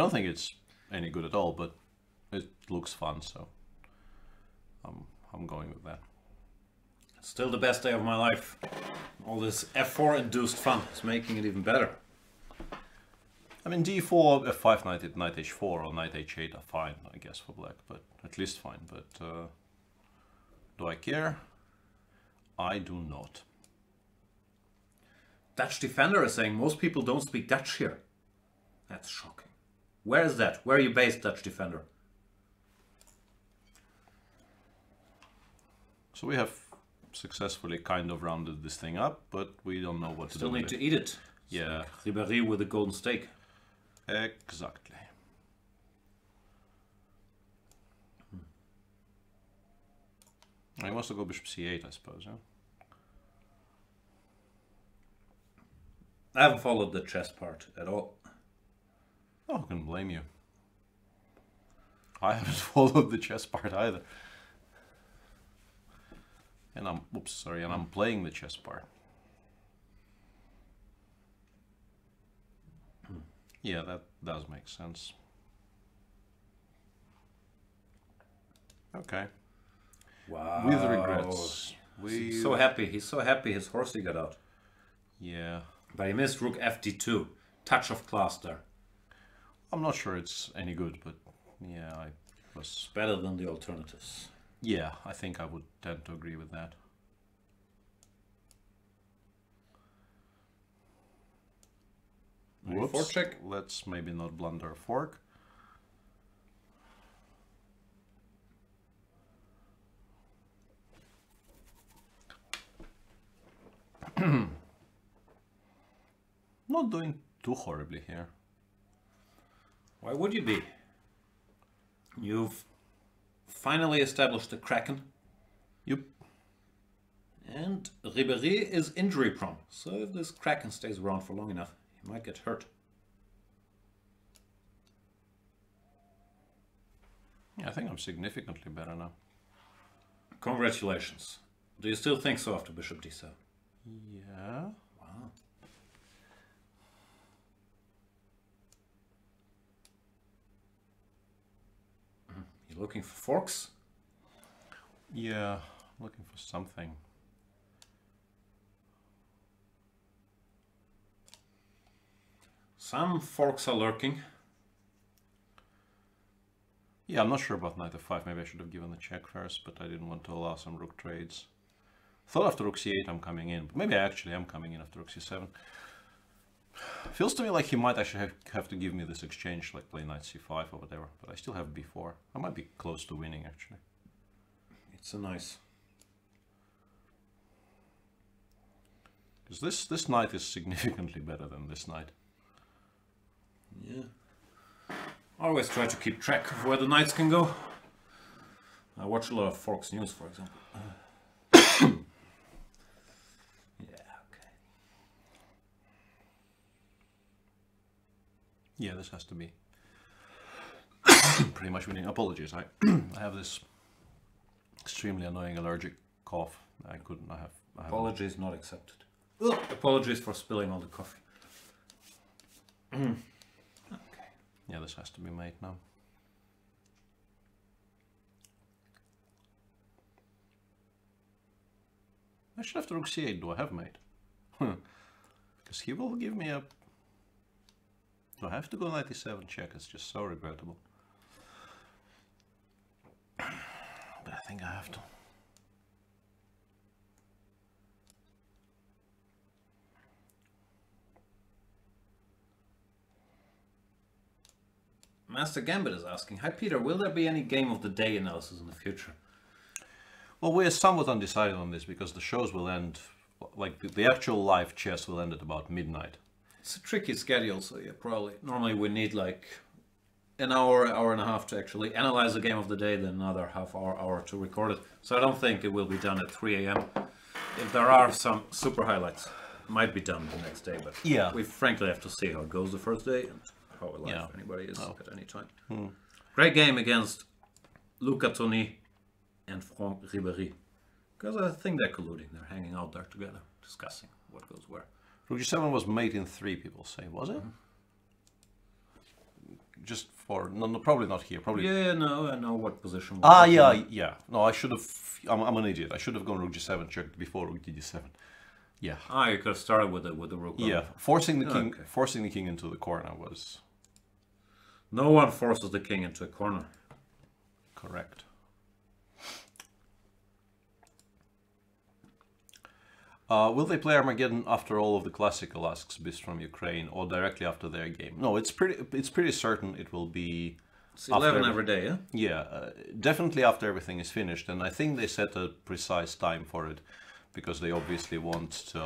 don't think it's any good at all, but it looks fun, so I'm going with that. It's still the best day of my life. All this F4-induced fun is making it even better. I mean, d4, f5, knight h4, or knight h8 are fine, I guess, for black, but at least fine. But do I care? I do not. Dutch Defender is saying most people don't speak Dutch here. That's shocking. Where is that? Where are you based, Dutch Defender? So we have successfully kind of rounded this thing up, but we don't know what to do. Still need to eat it. Yeah. Ribéry with a golden steak. Exactly. I must go bishop c8, I suppose, yeah? I haven't followed the chess part at all. Oh, I can blame you. I haven't followed the chess part either. And I'm, oops, sorry, and I'm playing the chess part. Yeah, that does make sense. Okay. Wow. With regrets. He's so happy. He's so happy his horsey got out. Yeah. But he missed rook fd2. Touch of class there. I'm not sure it's any good, but yeah, I was... Better than the alternatives. Yeah, I think I would tend to agree with that. Whoops. Forecheck. Let's maybe not blunder a fork. Not doing too horribly here. Why would you be? You've finally established the Kraken. Yep. And Ribéry is injury prone, so if this Kraken stays around for long enough, he might get hurt. Yeah, I think I'm significantly better now. Congratulations. Do you still think so after bishop d7? Yeah. Wow. You looking for forks? Yeah, I'm looking for something. Some forks are lurking. Yeah, I'm not sure about knight f5. Maybe I should have given the check first, but I didn't want to allow some rook trades. Thought after rook c8 I'm coming in, but maybe actually I'm coming in after rook c7. Feels to me like he might actually have to give me this exchange, like play knight c5 or whatever, but I still have b4. I might be close to winning, actually. It's a nice... Because this knight is significantly better than this knight. Yeah. Always try to keep track of where the knights can go. I watch a lot of Forks News, for example. Yeah, this has to be pretty much winning. Apologies, I have this extremely annoying allergic cough. I couldn't. I have apologies not accepted. Ugh. Apologies for spilling all the coffee. Okay. Yeah, this has to be made now. I should have to rook c8. Do I have mate? Because he will give me a... I have to go knight e7 check. It's just so regrettable. But I think I have to. Master Gambit is asking, hi Peter, will there be any game of the day analysis in the future? Well, we're somewhat undecided on this because the shows will end, like the actual live chess will end at about midnight. It's a tricky schedule, so yeah, probably. Normally we need like an hour, hour and a half to actually analyze the game of the day, then another half hour, hour to record it. So I don't think it will be done at 3 a.m. If there are some super highlights, it might be done the next day, but yeah, we frankly have to see how it goes the first day and how alive anybody is at any time. Hmm. Great game against Luca Toni and Franck Ribéry, because I think they're colluding. They're hanging out there together, discussing what goes where. Rook G7 was mate in 3, people say, was it? Mm-hmm. Just for... No, no, probably not here, probably... Yeah, no, I know what position... Ah, yeah, yeah. No, I should have... I'm an idiot. I should have gone Rook G7, checked before Rook D7. Yeah. Ah, you could have started with the Rook. Yeah, forcing the king forcing the king into the corner was... No one forces the king into a corner. Correct. Will they play Armageddon after all of the classical, asks Bist from Ukraine, or directly after their game? No, it's pretty certain it will be It's 11 every day, yeah? Yeah, definitely after everything is finished. And I think they set a precise time for it, because they obviously want to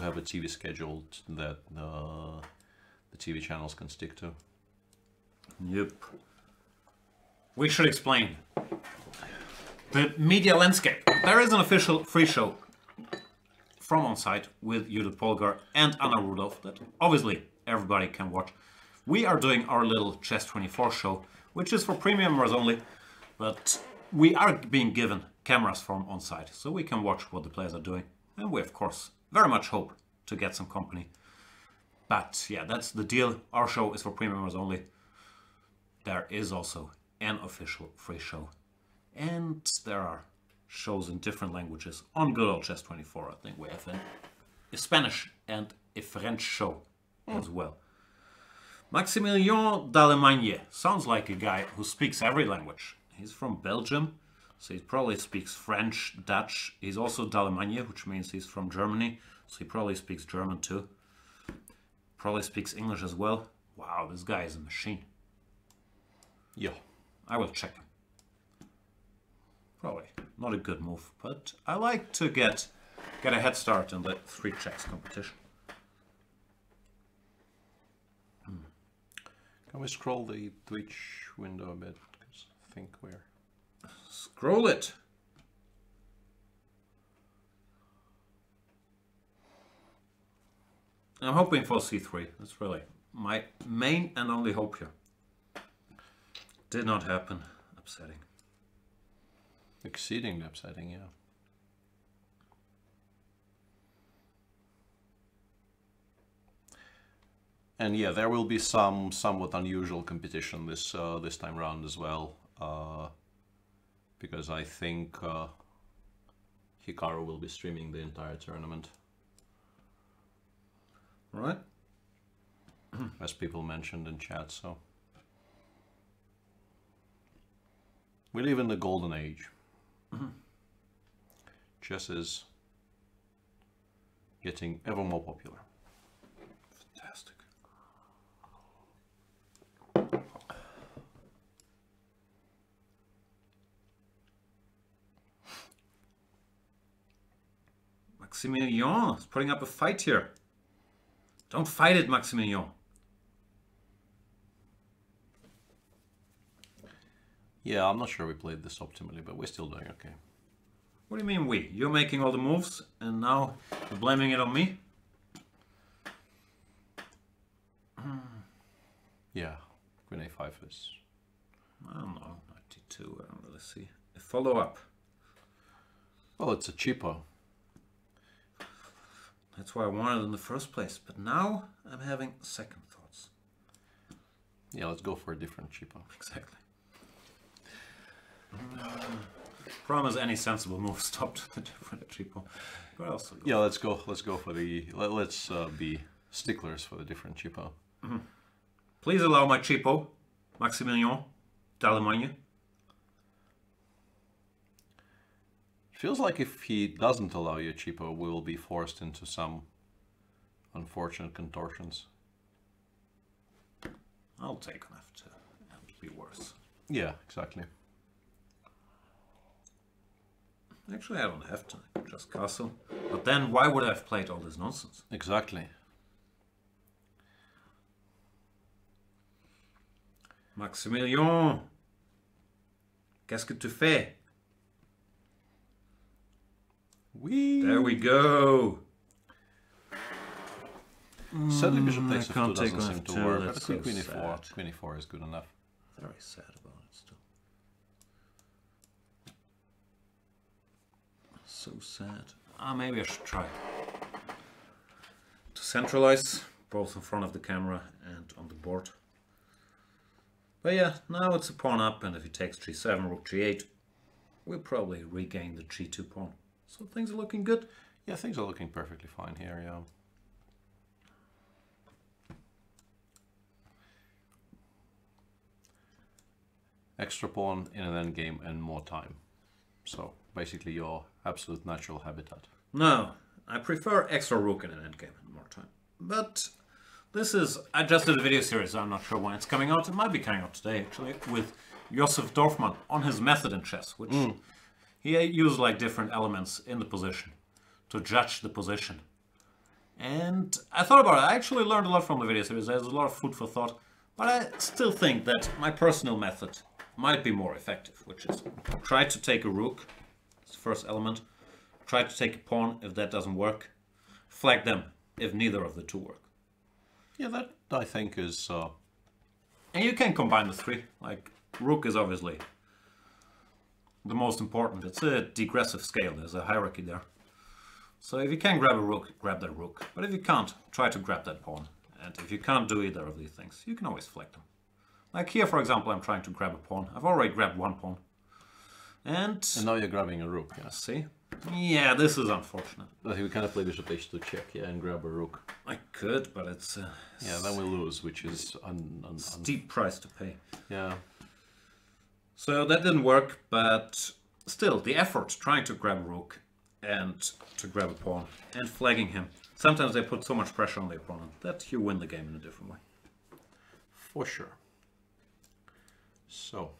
have a TV schedule that the TV channels can stick to. Yep. We should explain. The media landscape. There is an official free show from on site with Judith Polgar and Anna Rudolph that obviously everybody can watch. We are doing our little Chess24 show, which is for premium members only, but we are being given cameras from on site, so we can watch what the players are doing, and we of course very much hope to get some company. But yeah, that's the deal. Our show is for premium members only. There is also an official free show, and there are shows in different languages on good old Chess24. I think we have a Spanish and a French show as well. Maximilian d'Alemagne sounds like a guy who speaks every language. He's from Belgium, so he probably speaks French, Dutch. He's also d'Alemagne, which means he's from Germany, so he probably speaks German too. Probably speaks English as well. Wow, this guy is a machine. Yeah, I will check him. Probably not a good move, but I like to get a head start in the three checks competition. Can we scroll the Twitch window a bit? Because I think we're... Scroll it! I'm hoping for c3. That's really my main and only hope here. Did not happen. Upsetting. Exceedingly upsetting, yeah. And yeah, there will be some somewhat unusual competition this this time round as well, because I think Hikaru will be streaming the entire tournament. Right? As people mentioned in chat, so. We live in the golden age. Chess is getting ever more popular. Fantastic. Maximilian is putting up a fight here. Don't fight it, Maximilian. Yeah, I'm not sure we played this optimally, but we're still doing okay. What do you mean we? You're making all the moves, and now you're blaming it on me? Yeah, Queen A5 is... I don't know, 92, I don't really see. A follow-up. Well, it's a cheaper. That's why I wanted it in the first place, but now I'm having second thoughts. Yeah, let's go for a different cheaper. Exactly. Promise any sensible move stopped the different cheaper. But also go. Yeah, let's go for the let's be sticklers for the different cheaper. Please allow my cheapo, Maximilian d'Alemagne. Feels like if he doesn't allow you cheapo, we will be forced into some unfortunate contortions. I'll take on F2. It'll be worse. Yeah, exactly. Actually, I don't have to. I could just castle. But then, why would I have played all this nonsense? Exactly. Maximilian, qu'est-ce que tu fais? Whee. There we go. Certainly bishop takes f2 doesn't seem to work, but so queen e4. Queen e4 is good enough. Very sad about it still. So sad. Ah, maybe I should try to centralize, both in front of the camera and on the board. But yeah, now it's a pawn up, and if he takes g7, rook g8, we'll probably regain the g2 pawn. So things are looking good. Yeah, things are looking perfectly fine here, yeah. Extra pawn in an endgame and more time. So basically your absolute natural habitat. No, I prefer extra rook in an endgame and more time. But This is, I just did a video series, I'm not sure when it's coming out, it might be coming out today actually, with Josef Dorfman on his method in chess, which he used like different elements in the position to judge the position. And I thought about it, I actually learned a lot from the video series, there's a lot of food for thought, but I still think that my personal method might be more effective, which is try to take a rook, it's the first element, try to take a pawn if that doesn't work, flag them if neither of the two work. Yeah, that I think is... And you can combine the three. Like, rook is obviously the most important. It's a degressive scale, there's a hierarchy there. So if you can grab a rook, grab that rook. But if you can't, try to grab that pawn. And if you can't do either of these things, you can always flag them. Like here, for example, I'm trying to grab a pawn. I've already grabbed one pawn. And now you're grabbing a rook, yeah. See? Yeah, this is unfortunate. I think we kind of play bishop h to check, yeah, and grab a rook. I could, but it's... yeah, then we lose, which is... steep price to pay. Yeah. So that didn't work, but still, the effort trying to grab a rook and to grab a pawn and flagging him. Sometimes they put so much pressure on the opponent that you win the game in a different way. For sure. So...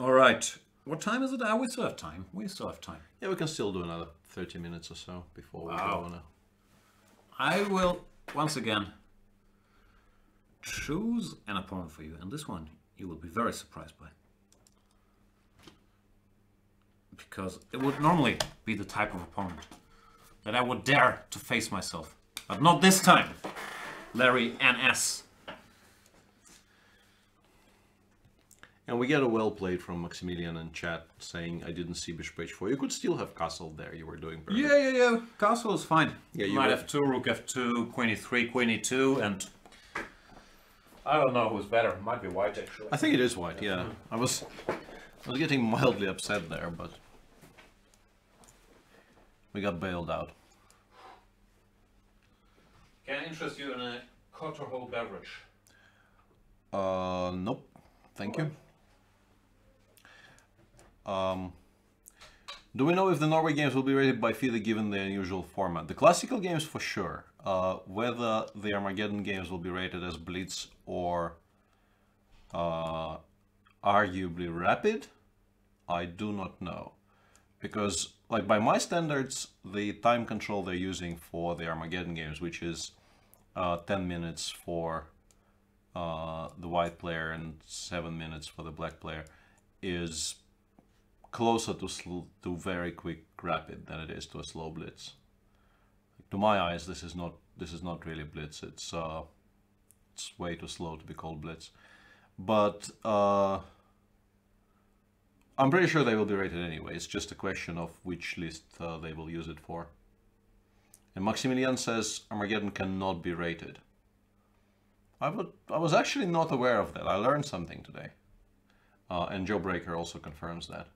All right. What time is it? Ah, we still have time. We still have time. Yeah, we can still do another 30 minutes or so before we go on. I will, once again, choose an opponent for you. And this one you will be very surprised by. Because it would normally be the type of opponent that I would dare to face myself. But not this time. Larry N.S. And we get a well played from Maximilian in chat saying, I didn't see bishop h4. You could still have castle there, you were doing perfect. Yeah, yeah, yeah. Castle is fine. Yeah, you might have two, rook f2, queen e3, queen e2, and I don't know who's better. It might be white, actually. I think it is white, yeah. I was getting mildly upset there, but we got bailed out. Can I interest you in a quarter whole beverage? Nope. Thank you. Do we know if the Norway games will be rated by FIDE given the unusual format? The classical games for sure. Whether the Armageddon games will be rated as Blitz or arguably Rapid, I do not know. Because, like, by my standards, the time control they're using for the Armageddon games, which is 10 minutes for the white player and 7 minutes for the black player, is closer to very quick rapid than it is to a slow blitz. To my eyes, this is not really blitz. It's way too slow to be called blitz. But I'm pretty sure they will be rated anyway. It's just a question of which list they will use it for. And Maximilian says Armageddon cannot be rated. I was actually not aware of that. I learned something today. And Joe Breaker also confirms that.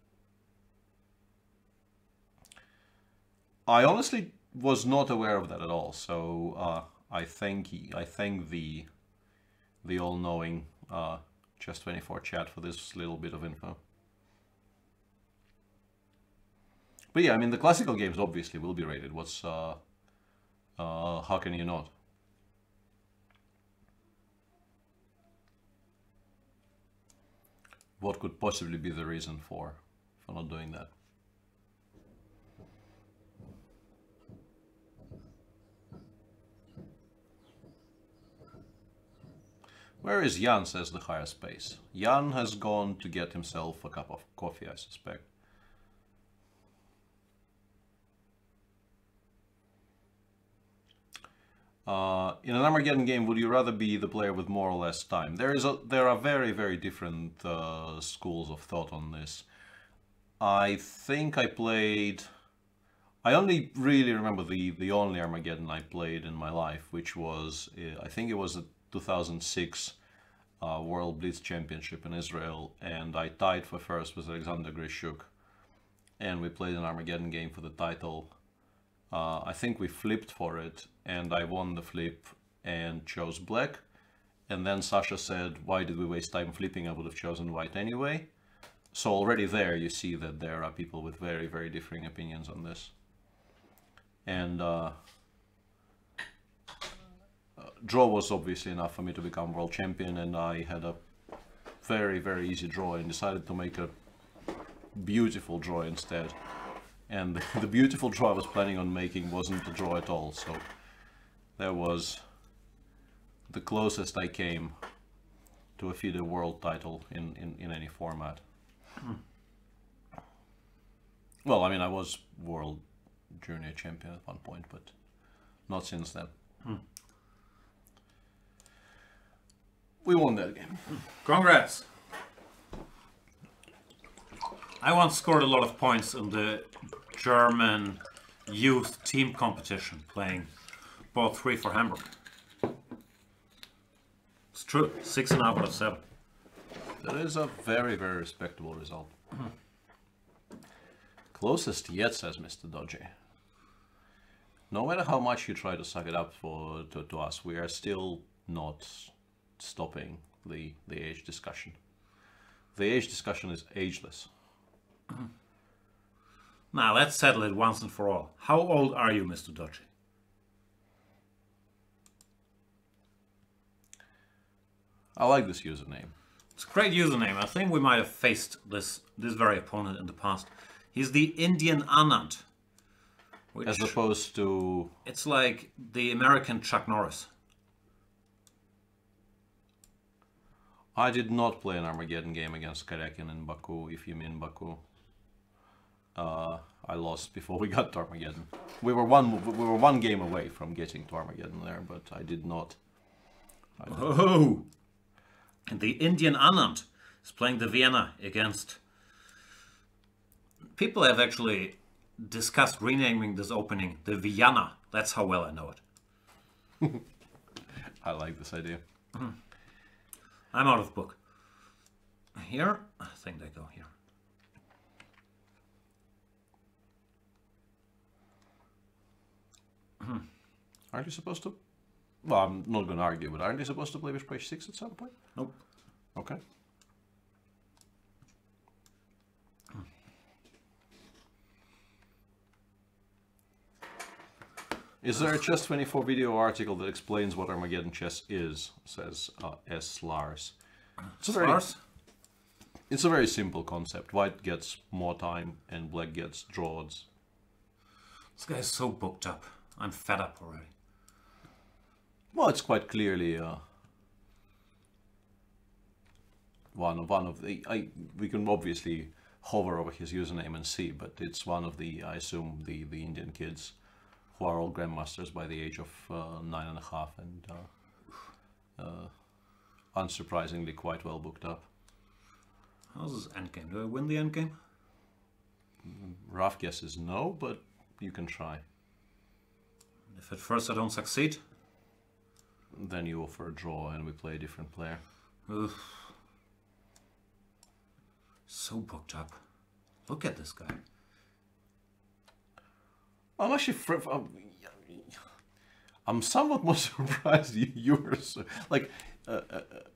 I honestly was not aware of that at all, so I thank the all-knowing Chess24 chat for this little bit of info. But yeah, I mean, the classical games obviously will be rated. What's how can you not? What could possibly be the reason for not doing that? Where is Jan, says the higher space. Jan has gone to get himself a cup of coffee, I suspect. In an Armageddon game, would you rather be the player with more or less time? There are very, very different schools of thought on this. I think I played... I only really remember the only Armageddon I played in my life, which was... I think it was the 2006 World Blitz Championship in Israel, and I tied for first with Alexander Grishuk. And we played an Armageddon game for the title. I think we flipped for it, and I won the flip and chose black. And then Sasha said, why did we waste time flipping? I would have chosen white anyway. So already there you see that there are people with very, very differing opinions on this. And draw was obviously enough for me to become world champion, and I had a very, very easy draw and decided to make a beautiful draw instead. And the beautiful draw I was planning on making wasn't a draw at all, so that was the closest I came to a FIDE world title in any format. Well, I mean, I was world junior champion at one point, but not since then. We won that game. Congrats! I once scored a lot of points in the German youth team competition playing ball 3 for Hamburg. It's true, 6.5 out of 7. That is a very, very respectable result. Closest yet, says Mr. Dodgy. No matter how much you try to suck it up to us, we are still not stopping the age discussion. The age discussion is ageless. Now, let's settle it once and for all. How old are you, Mr. Dodgy? I like this username. It's a great username. I think we might have faced this very opponent in the past. He's the Indian Anand. As opposed to... It's like the American Chuck Norris. I did not play an Armageddon game against Karakin in Baku, if you mean Baku. I lost before we got to Armageddon. We were one game away from getting to Armageddon there, but I did not. Oh! And the Indian Anand is playing the Vienna against... People have actually discussed renaming this opening the Vienna. That's how well I know it. I like this idea. I'm out of book. Here? I think they go here. Aren't you supposed to? Well, I'm not going to argue, but aren't you supposed to play Bishop H6 at some point? Nope. Okay. Is there a Chess24 video article that explains what Armageddon chess is? Says S. Lars. It's a very simple concept. White gets more time and black gets draws. This guy is so booked up. I'm fed up already. Well, it's quite clearly one of the... we can obviously hover over his username and see, but it's one of the, I assume, the Indian kids who are all grandmasters by the age of 9.5 and unsurprisingly quite well booked up. How's this endgame? Do I win the endgame? Rough guess is no, but you can try. If at first I don't succeed? Then you offer a draw and we play a different player. Oof. So booked up. Look at this guy. I'm actually, I'm somewhat more surprised you were so, like, the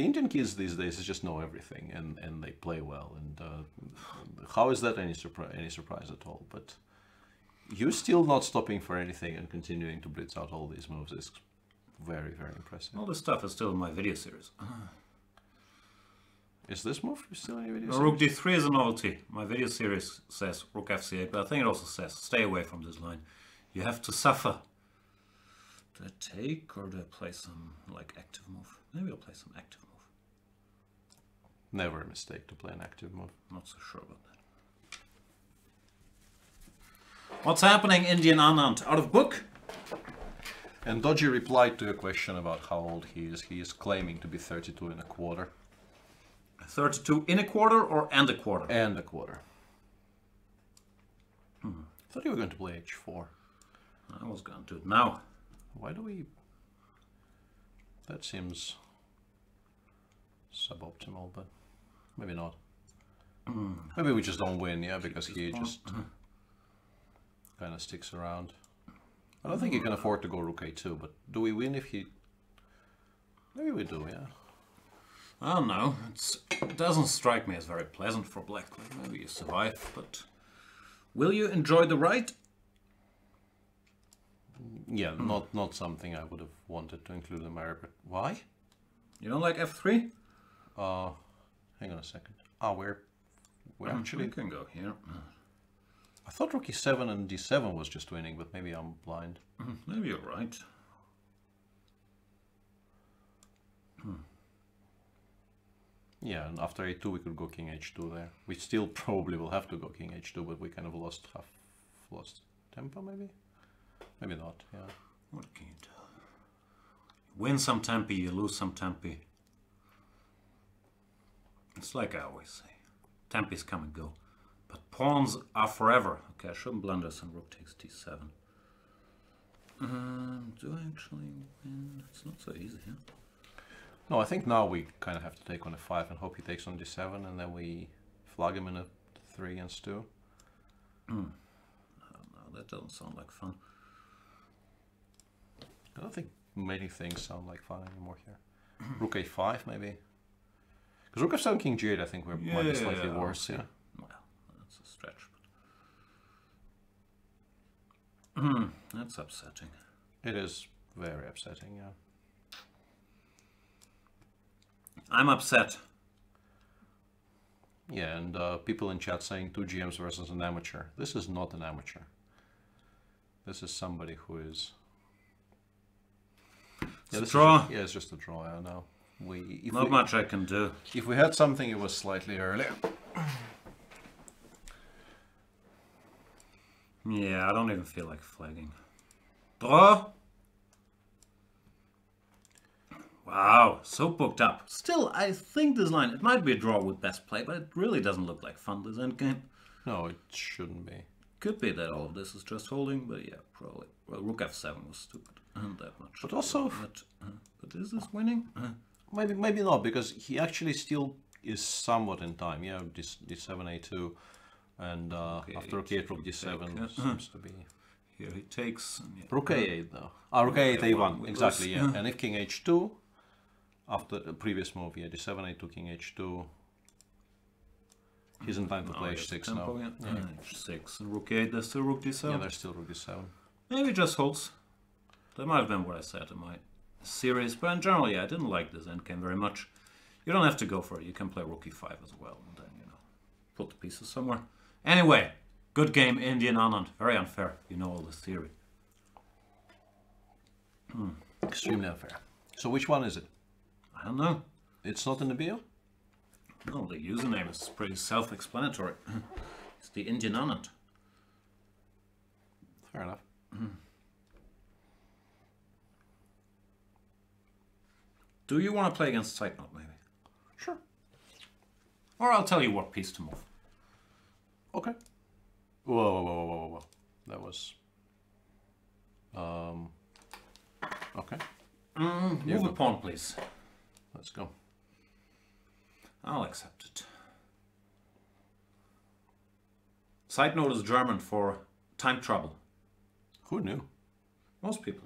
Indian kids these days just know everything and they play well, and how is that any surprise at all? But you're still not stopping for anything and continuing to blitz out all these moves is very, very impressive. All this stuff is still in my video series. Is this move still in your video series? Rook d3 is a novelty. My video series says rook fc8, but I think it also says stay away from this line. You have to suffer. Do I take or do I play some like active move? Maybe I'll play some active move. Never a mistake to play an active move. Not so sure about that. What's happening, Indian Anand? Out of book? And Dodgy replied to your question about how old he is. He is claiming to be 32 and a quarter. 32 in a quarter or and a quarter? And a quarter. I thought you were going to play h4. I was going to do it now. Why do we... That seems suboptimal, but maybe not. Maybe we just don't win, yeah, because he just kind of sticks around. I don't think he can afford to go rook a2, but do we win if he... Maybe we do, yeah. I don't know, it doesn't strike me as very pleasant for black. Maybe you survive, but... Will you enjoy the ride? Yeah, not something I would have wanted to include in my report. Why? You don't like f3? Hang on a second. Ah, we're actually... We can go here. I thought rook e7 and d7 was just winning, but maybe I'm blind. Maybe you're right. Yeah, and after a2 we could go king h2 there. We still probably will have to go king h2, but we kind of lost tempo, maybe? Maybe not, yeah. What can you do? You win some tempo, you lose some tempo. It's like I always say. Tempos come and go. But pawns are forever. Okay, I shouldn't blunder, and rook takes d7. Do I actually win? It's not so easy, huh? No, I think now we kind of have to take on f5 and hope he takes on d7, and then we flag him in a 3 against 2. No, that doesn't sound like fun. I don't think many things sound like fun anymore here. Rook a5, maybe? Because rook f7, king g8, I think we're might be slightly worse, yeah. Well, that's a stretch. But... that's upsetting. It is very upsetting, yeah. I'm upset. Yeah, and people in chat saying 2 GMs versus an amateur. This is not an amateur. This is somebody who is... Yeah, it's a draw. Yeah, it's just a draw, I know. Not much I can do. If we had something, it was slightly earlier. Yeah, I don't even feel like flagging. Draw! Wow, so booked up. Still, I think this line, it might be a draw with best play, but it really doesn't look like fun, this endgame. No, it shouldn't be. Could be that all of this is just holding, but yeah, probably. Well, rook f7 was stupid, and that much. But also... But is this winning? Maybe not, because he actually still is somewhat in time. Yeah, d7, a2, and okay, after rook a8, rook d7 seems to be... Here he takes... Yeah. Rook a8, though. Ah, rook a8, a1, exactly, yeah. And if king h2... After the previous move, yeah, d7, a2, king h2. He's in time to play h6 now. Yeah. h6 and rook 8, there's still rook d7. Yeah, there's still rook d7. Maybe just holds. That might have been what I said in my series, but in general, yeah, I didn't like this endgame very much. You don't have to go for it, you can play rook e5 as well, and then, you know, put the pieces somewhere. Anyway, good game, Indian Anand. Very unfair, you know all this theory. Extremely unfair. So which one is it? I don't know. It's not in the bio? No, the username is pretty self-explanatory. It's the Indian Anand. Fair enough. Do you want to play against Zeitnot, maybe? Sure. Or I'll tell you what piece to move. Okay. Whoa. That was... Okay. Move a pawn, please. Let's go. I'll accept it. Side note is German for time trouble. Who knew? Most people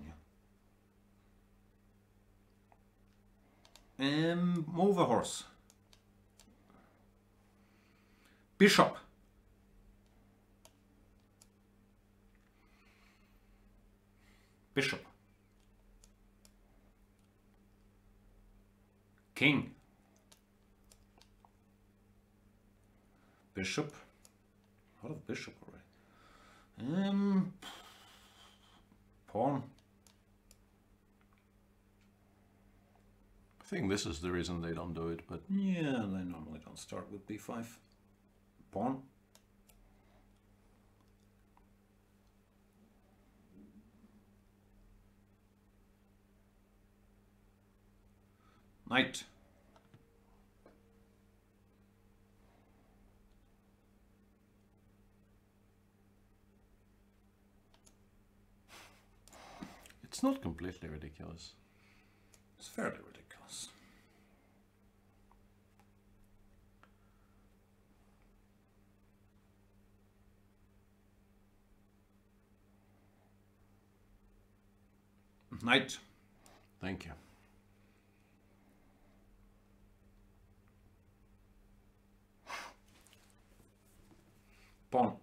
knew. Move a horse. Bishop. Bishop. King. Bishop. What of bishop already? Pawn. I think this is the reason they don't do it, but... Yeah, they normally don't start with b5. Pawn. Knight. It's not completely ridiculous. It's fairly ridiculous. Knight. Thank you. Pawn.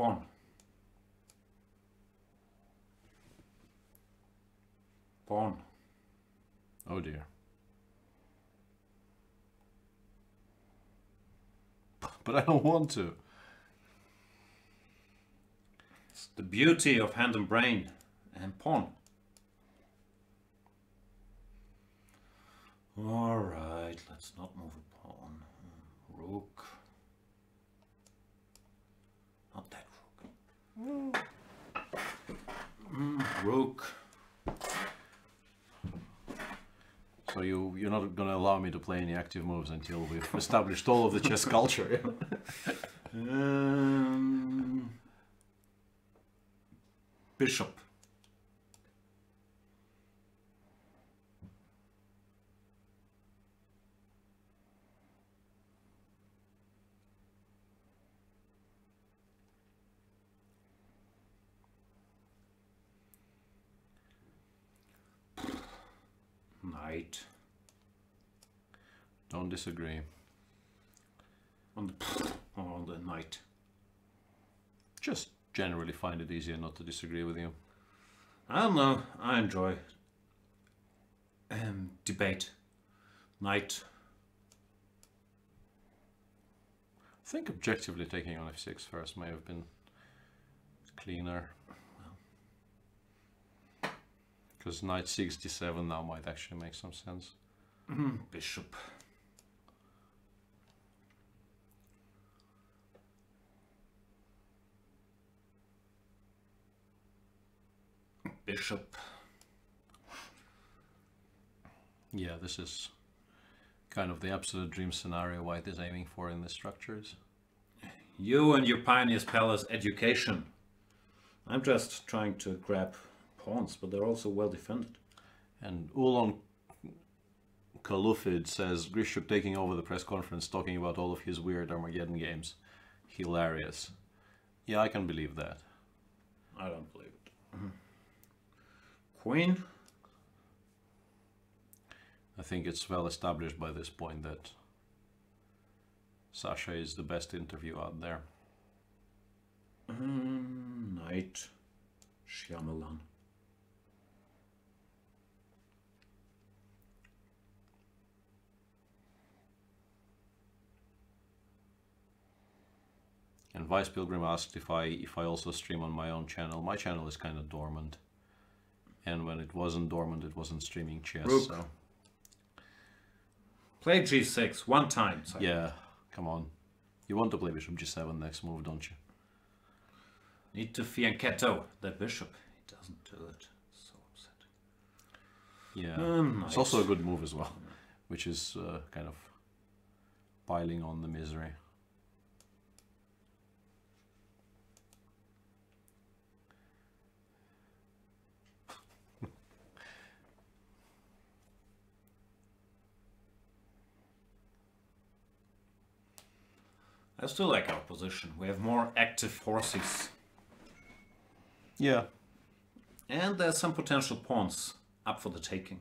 pawn. Pawn. Oh dear. But I don't want to. It's the beauty of hand and brain and pawn. All right, let's not move a pawn. Rook. Not that rook. Rook. So you're not going to allow me to play any active moves until we've established all of the chess culture. Bishop. Knight. Don't disagree. On the knight. Just generally find it easier not to disagree with you. I don't know. I enjoy debate. Knight. I think objectively taking on f6 first may have been cleaner. Because knight 67 now might actually make some sense. Bishop. Bishop. Yeah, this is kind of the absolute dream scenario White is aiming for in the structures. You and your Pioneer's Palace education. I'm just trying to grab pawns, but they're also well defended. And Ulan Kalufid says Grishuk taking over the press conference talking about all of his weird Armageddon games. Hilarious. Yeah, I can believe that. I don't believe it. Queen. I think it's well established by this point that Sasha is the best interview out there. Knight. Shyamalan. And Vice Pilgrim asked if I also stream on my own channel. My channel is kind of dormant, and when it wasn't dormant, it wasn't streaming chess. Rook. So play g6 one time. Simon. Yeah, come on. You want to play bishop g7 next move, don't you? Need to fianchetto that bishop. He doesn't do it. So upsetting. Yeah, it's also a good move as well, which is kind of piling on the misery. I still like our position. We have more active forces. Yeah. And there's some potential pawns up for the taking.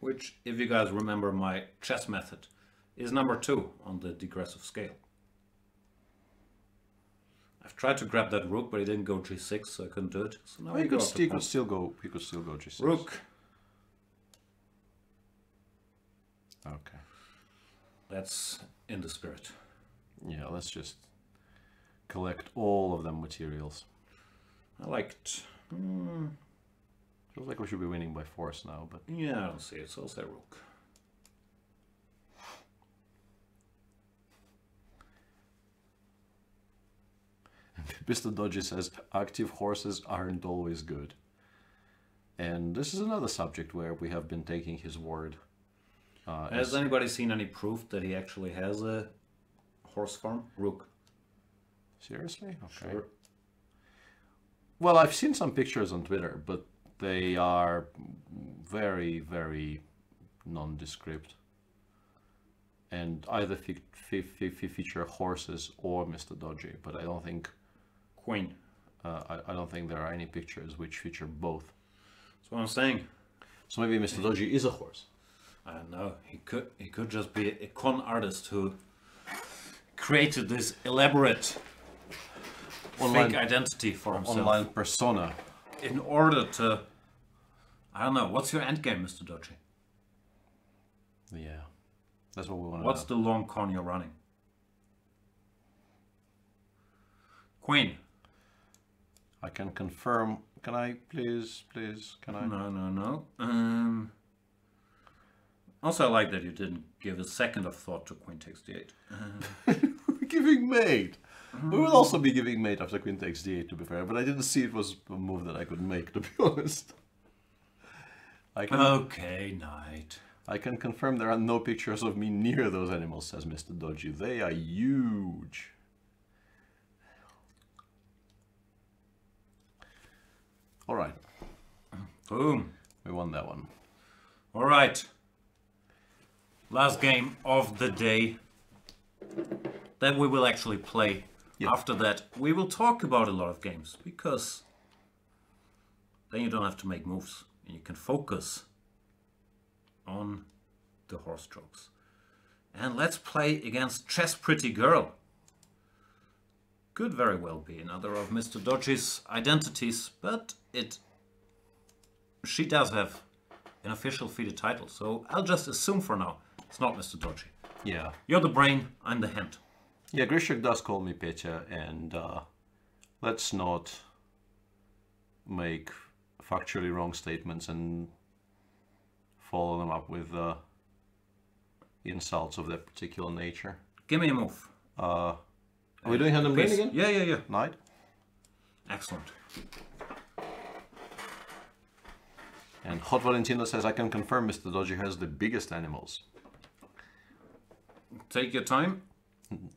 Which, if you guys remember my chess method, is number 2 on the degressive scale. I've tried to grab that rook, but he didn't go g6, so I couldn't do it. So now he could still go g6. Rook. Okay. That's in the spirit. Yeah, let's just collect all of them materials. I liked. Feels like we should be winning by force now, but yeah, I don't see it. So it's that rook. Mr. Dodgy says active horses aren't always good, and this is another subject where we have been taking his word. Has anybody seen any proof that he actually has a horse farm? Rook. Seriously? Okay. Sure. Well, I've seen some pictures on Twitter, but they are very, very nondescript. And either feature horses or Mr. Dodgy, but I don't think... Queen. I don't think there are any pictures which feature both. That's what I'm saying. So maybe Mr. Dodgy is a horse. I don't know. He could just be a con artist who created this elaborate online fake identity for himself. Online persona. In order to... I don't know. What's your end game, Mr. Doce? Yeah. That's what we want to know. What's the long con you're running? Queen. I can confirm. Can I please, can I? No, no, no. Also, I like that you didn't give a second of thought to Queen takes d8. We're giving mate. We will also be giving mate after Queen takes d8, to be fair, but I didn't see it was a move that I could make, to be honest. I can, okay, knight. I can confirm there are no pictures of me near those animals, says Mr. Doji. They are huge. All right. Boom. We won that one. All right. Last game of the day that we will actually play. Yep. After that, we will talk about a lot of games, because then you don't have to make moves and you can focus on the horse jokes. And let's play against Chess Pretty Girl. Could very well be another of Mr. Doji's identities, but she does have an official FIDE title, so I'll just assume for now it's not Mr. Doji. Yeah. You're the brain, I'm the hand. Yeah, Grishuk does call me Petya, and let's not make factually wrong statements and follow them up with insults of that particular nature. Give me a move. Are we doing hand and brain again? Yeah, yeah, yeah. Knight. Excellent. And Hot Valentino says, I can confirm Mr. Doji has the biggest animals. Take your time.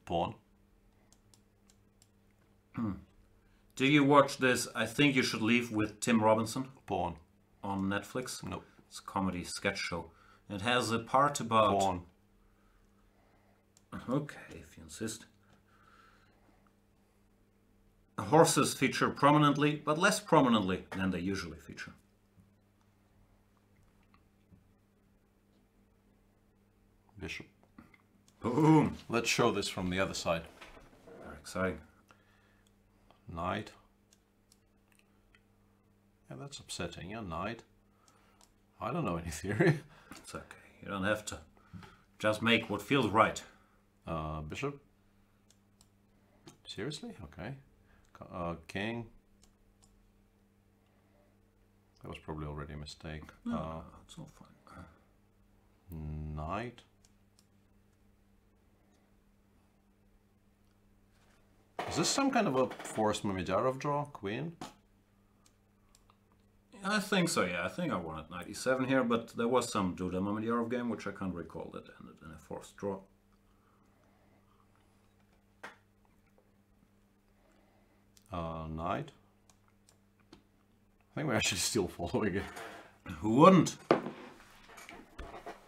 Pawn. Do you watch this I Think You Should Leave with Tim Robinson? Pawn. On Netflix? No. It's a comedy sketch show. It has a part about... Pawn. Okay, if you insist. Horses feature prominently, but less prominently than they usually feature. Bishop. Boom! Let's show this from the other side. Very exciting. Knight. Yeah, that's upsetting. Yeah, knight. I don't know any theory. It's okay. You don't have to. Just make what feels right. Bishop? Seriously? Okay. King. That was probably already a mistake. No, it's all fine. Knight. Is this some kind of a forced Mamijarov draw? Queen? I think so, yeah. I think I won at knight e7 here, but there was some Duda Mamijarov game, which I can't recall, that ended in a forced draw. Knight. I think we're actually still following it. Who wouldn't?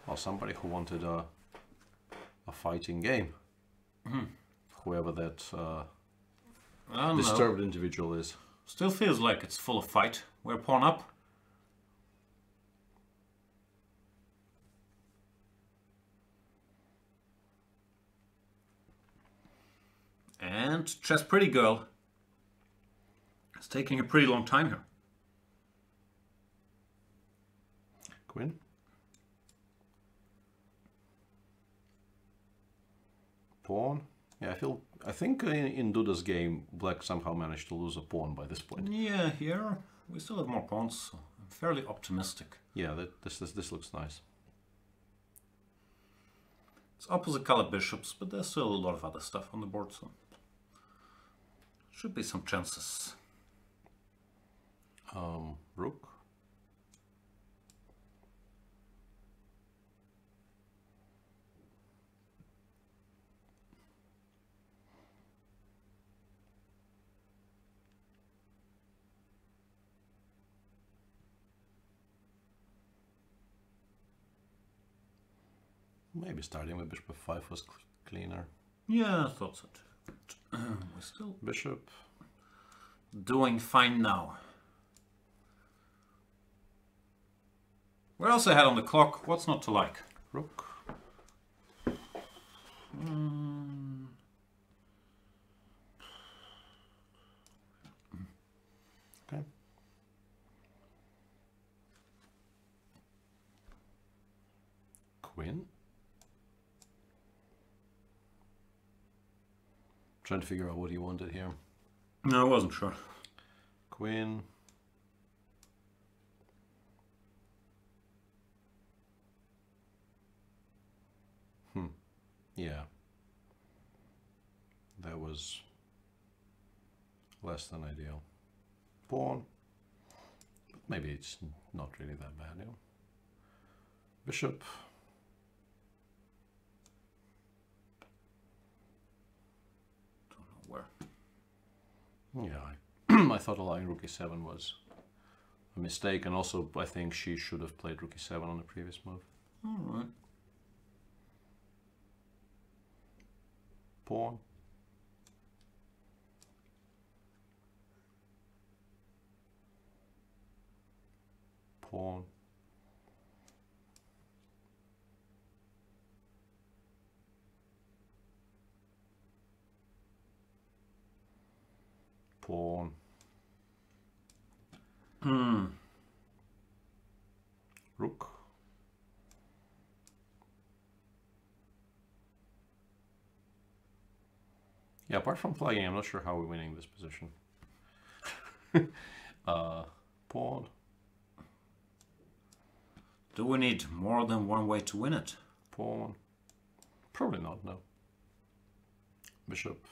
Or somebody who wanted a fighting game. Whoever that disturbed individual is. Still feels like it's full of fight. We're pawn up. And Chess Pretty Girl. It's taking a pretty long time here. Queen. Pawn. Yeah, I think in Duda's game, Black somehow managed to lose a pawn by this point. Yeah, here we still have more pawns, so I'm fairly optimistic. Yeah, this looks nice. It's opposite colored bishops, but there's still a lot of other stuff on the board, so should be some chances. Rook. Maybe starting with bishop f5 was cleaner. Yeah, I thought so too. But we're still bishop. Doing fine now. We're also ahead on the clock. What's not to like? Rook. Trying to figure out what he wanted here. No, I wasn't sure. Queen. Yeah. That was less than ideal. Pawn. But maybe it's not really that bad, you know. Bishop. Don't know where. Yeah, I thought allowing rook e7 was a mistake, and also I think she should have played rook e7 on the previous move. All right. Pawn. Pawn. Pawn. Rook. Yeah, apart from flagging, I'm not sure how we're winning this position. Pawn. Do we need more than one way to win it? Pawn. Probably not, no. Bishop.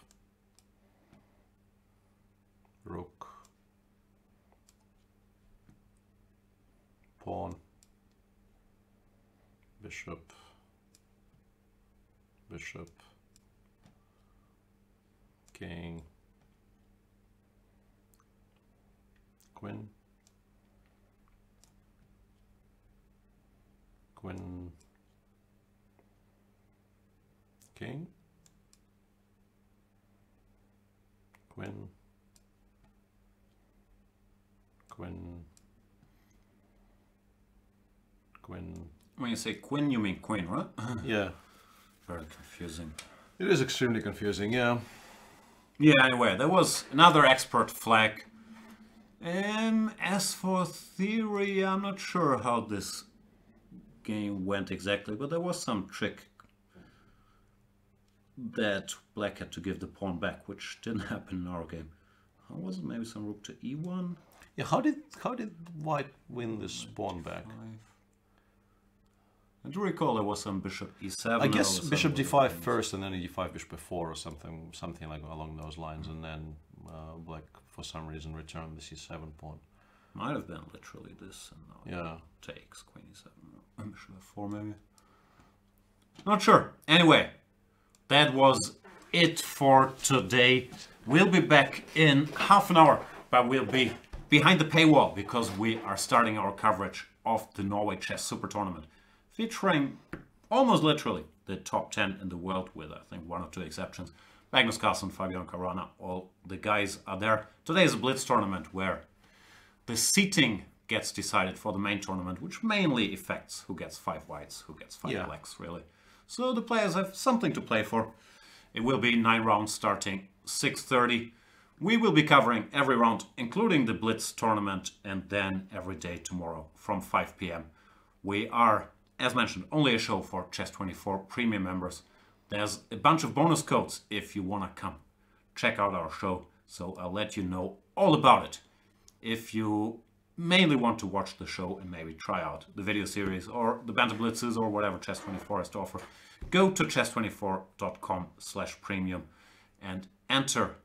Rook. Pawn. Bishop. Bishop. King. Queen. Queen. King. Queen. Queen. Queen. When you say queen, you mean queen, right? Yeah. Very confusing. It is extremely confusing, yeah. Yeah, anyway, there was another expert flag. As for theory, I'm not sure how this game went exactly, but there was some trick that black had to give the pawn back, which didn't happen in our game. How was it? Maybe some rook to e1? Yeah, how did white win this pawn back? I do recall there was some bishop e7. I guess bishop d5 first, and then e5 bishop b4 or something like along those lines, and then black for some reason returned the c7 pawn. Might have been literally this, and now it takes queen e7, bishop b4 maybe. Not sure. Anyway, that was it for today. We'll be back in half an hour, but we'll be behind the paywall because we are starting our coverage of the Norway Chess Super Tournament, featuring almost literally the top 10 in the world, with I think one or two exceptions. Magnus Carlsen, Fabian Caruana, all the guys are there. Today is a Blitz tournament where the seating gets decided for the main tournament, which mainly affects who gets 5 whites, who gets 5 blacks, really. So the players have something to play for. It will be 9 rounds starting 6:30. We will be covering every round, including the Blitz tournament, and then every day tomorrow from 5 p.m. We are, as mentioned, only a show for Chess24 premium members. There's a bunch of bonus codes if you want to come check out our show, so I'll let you know all about it. If you mainly want to watch the show and maybe try out the video series or the Banter Blitzes or whatever Chess24 has to offer, go to chess24.com/premium and enter.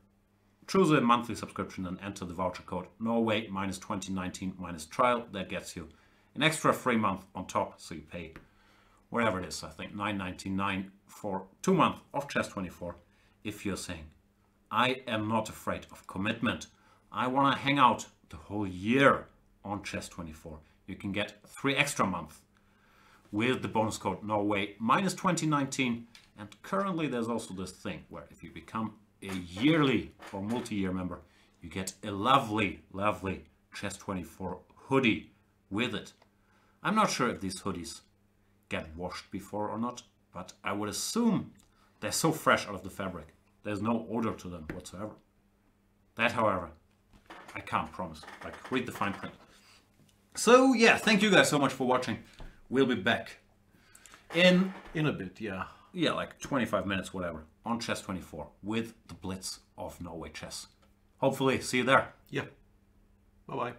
Choose a monthly subscription and enter the voucher code Norway -2019 -trial. That gets you an extra free month on top, so you pay whatever it is, I think $9.99 for 2 months of Chess24 if you're saying, I am not afraid of commitment, I want to hang out the whole year on Chess24. You can get 3 extra months with the bonus code Norway -2019, and currently there's also this thing where if you become a yearly or multi-year member, you get a lovely, lovely Chess24 hoodie with it. I'm not sure if these hoodies get washed before or not, but I would assume they're so fresh out of the fabric, there's no odor to them whatsoever. That, however, I can't promise. Like, read the fine print. So yeah, thank you guys so much for watching. We'll be back in a bit, yeah, like 25 minutes, whatever, on Chess24 with the Blitz of Norway Chess. Hopefully, see you there. Yeah. Bye-bye.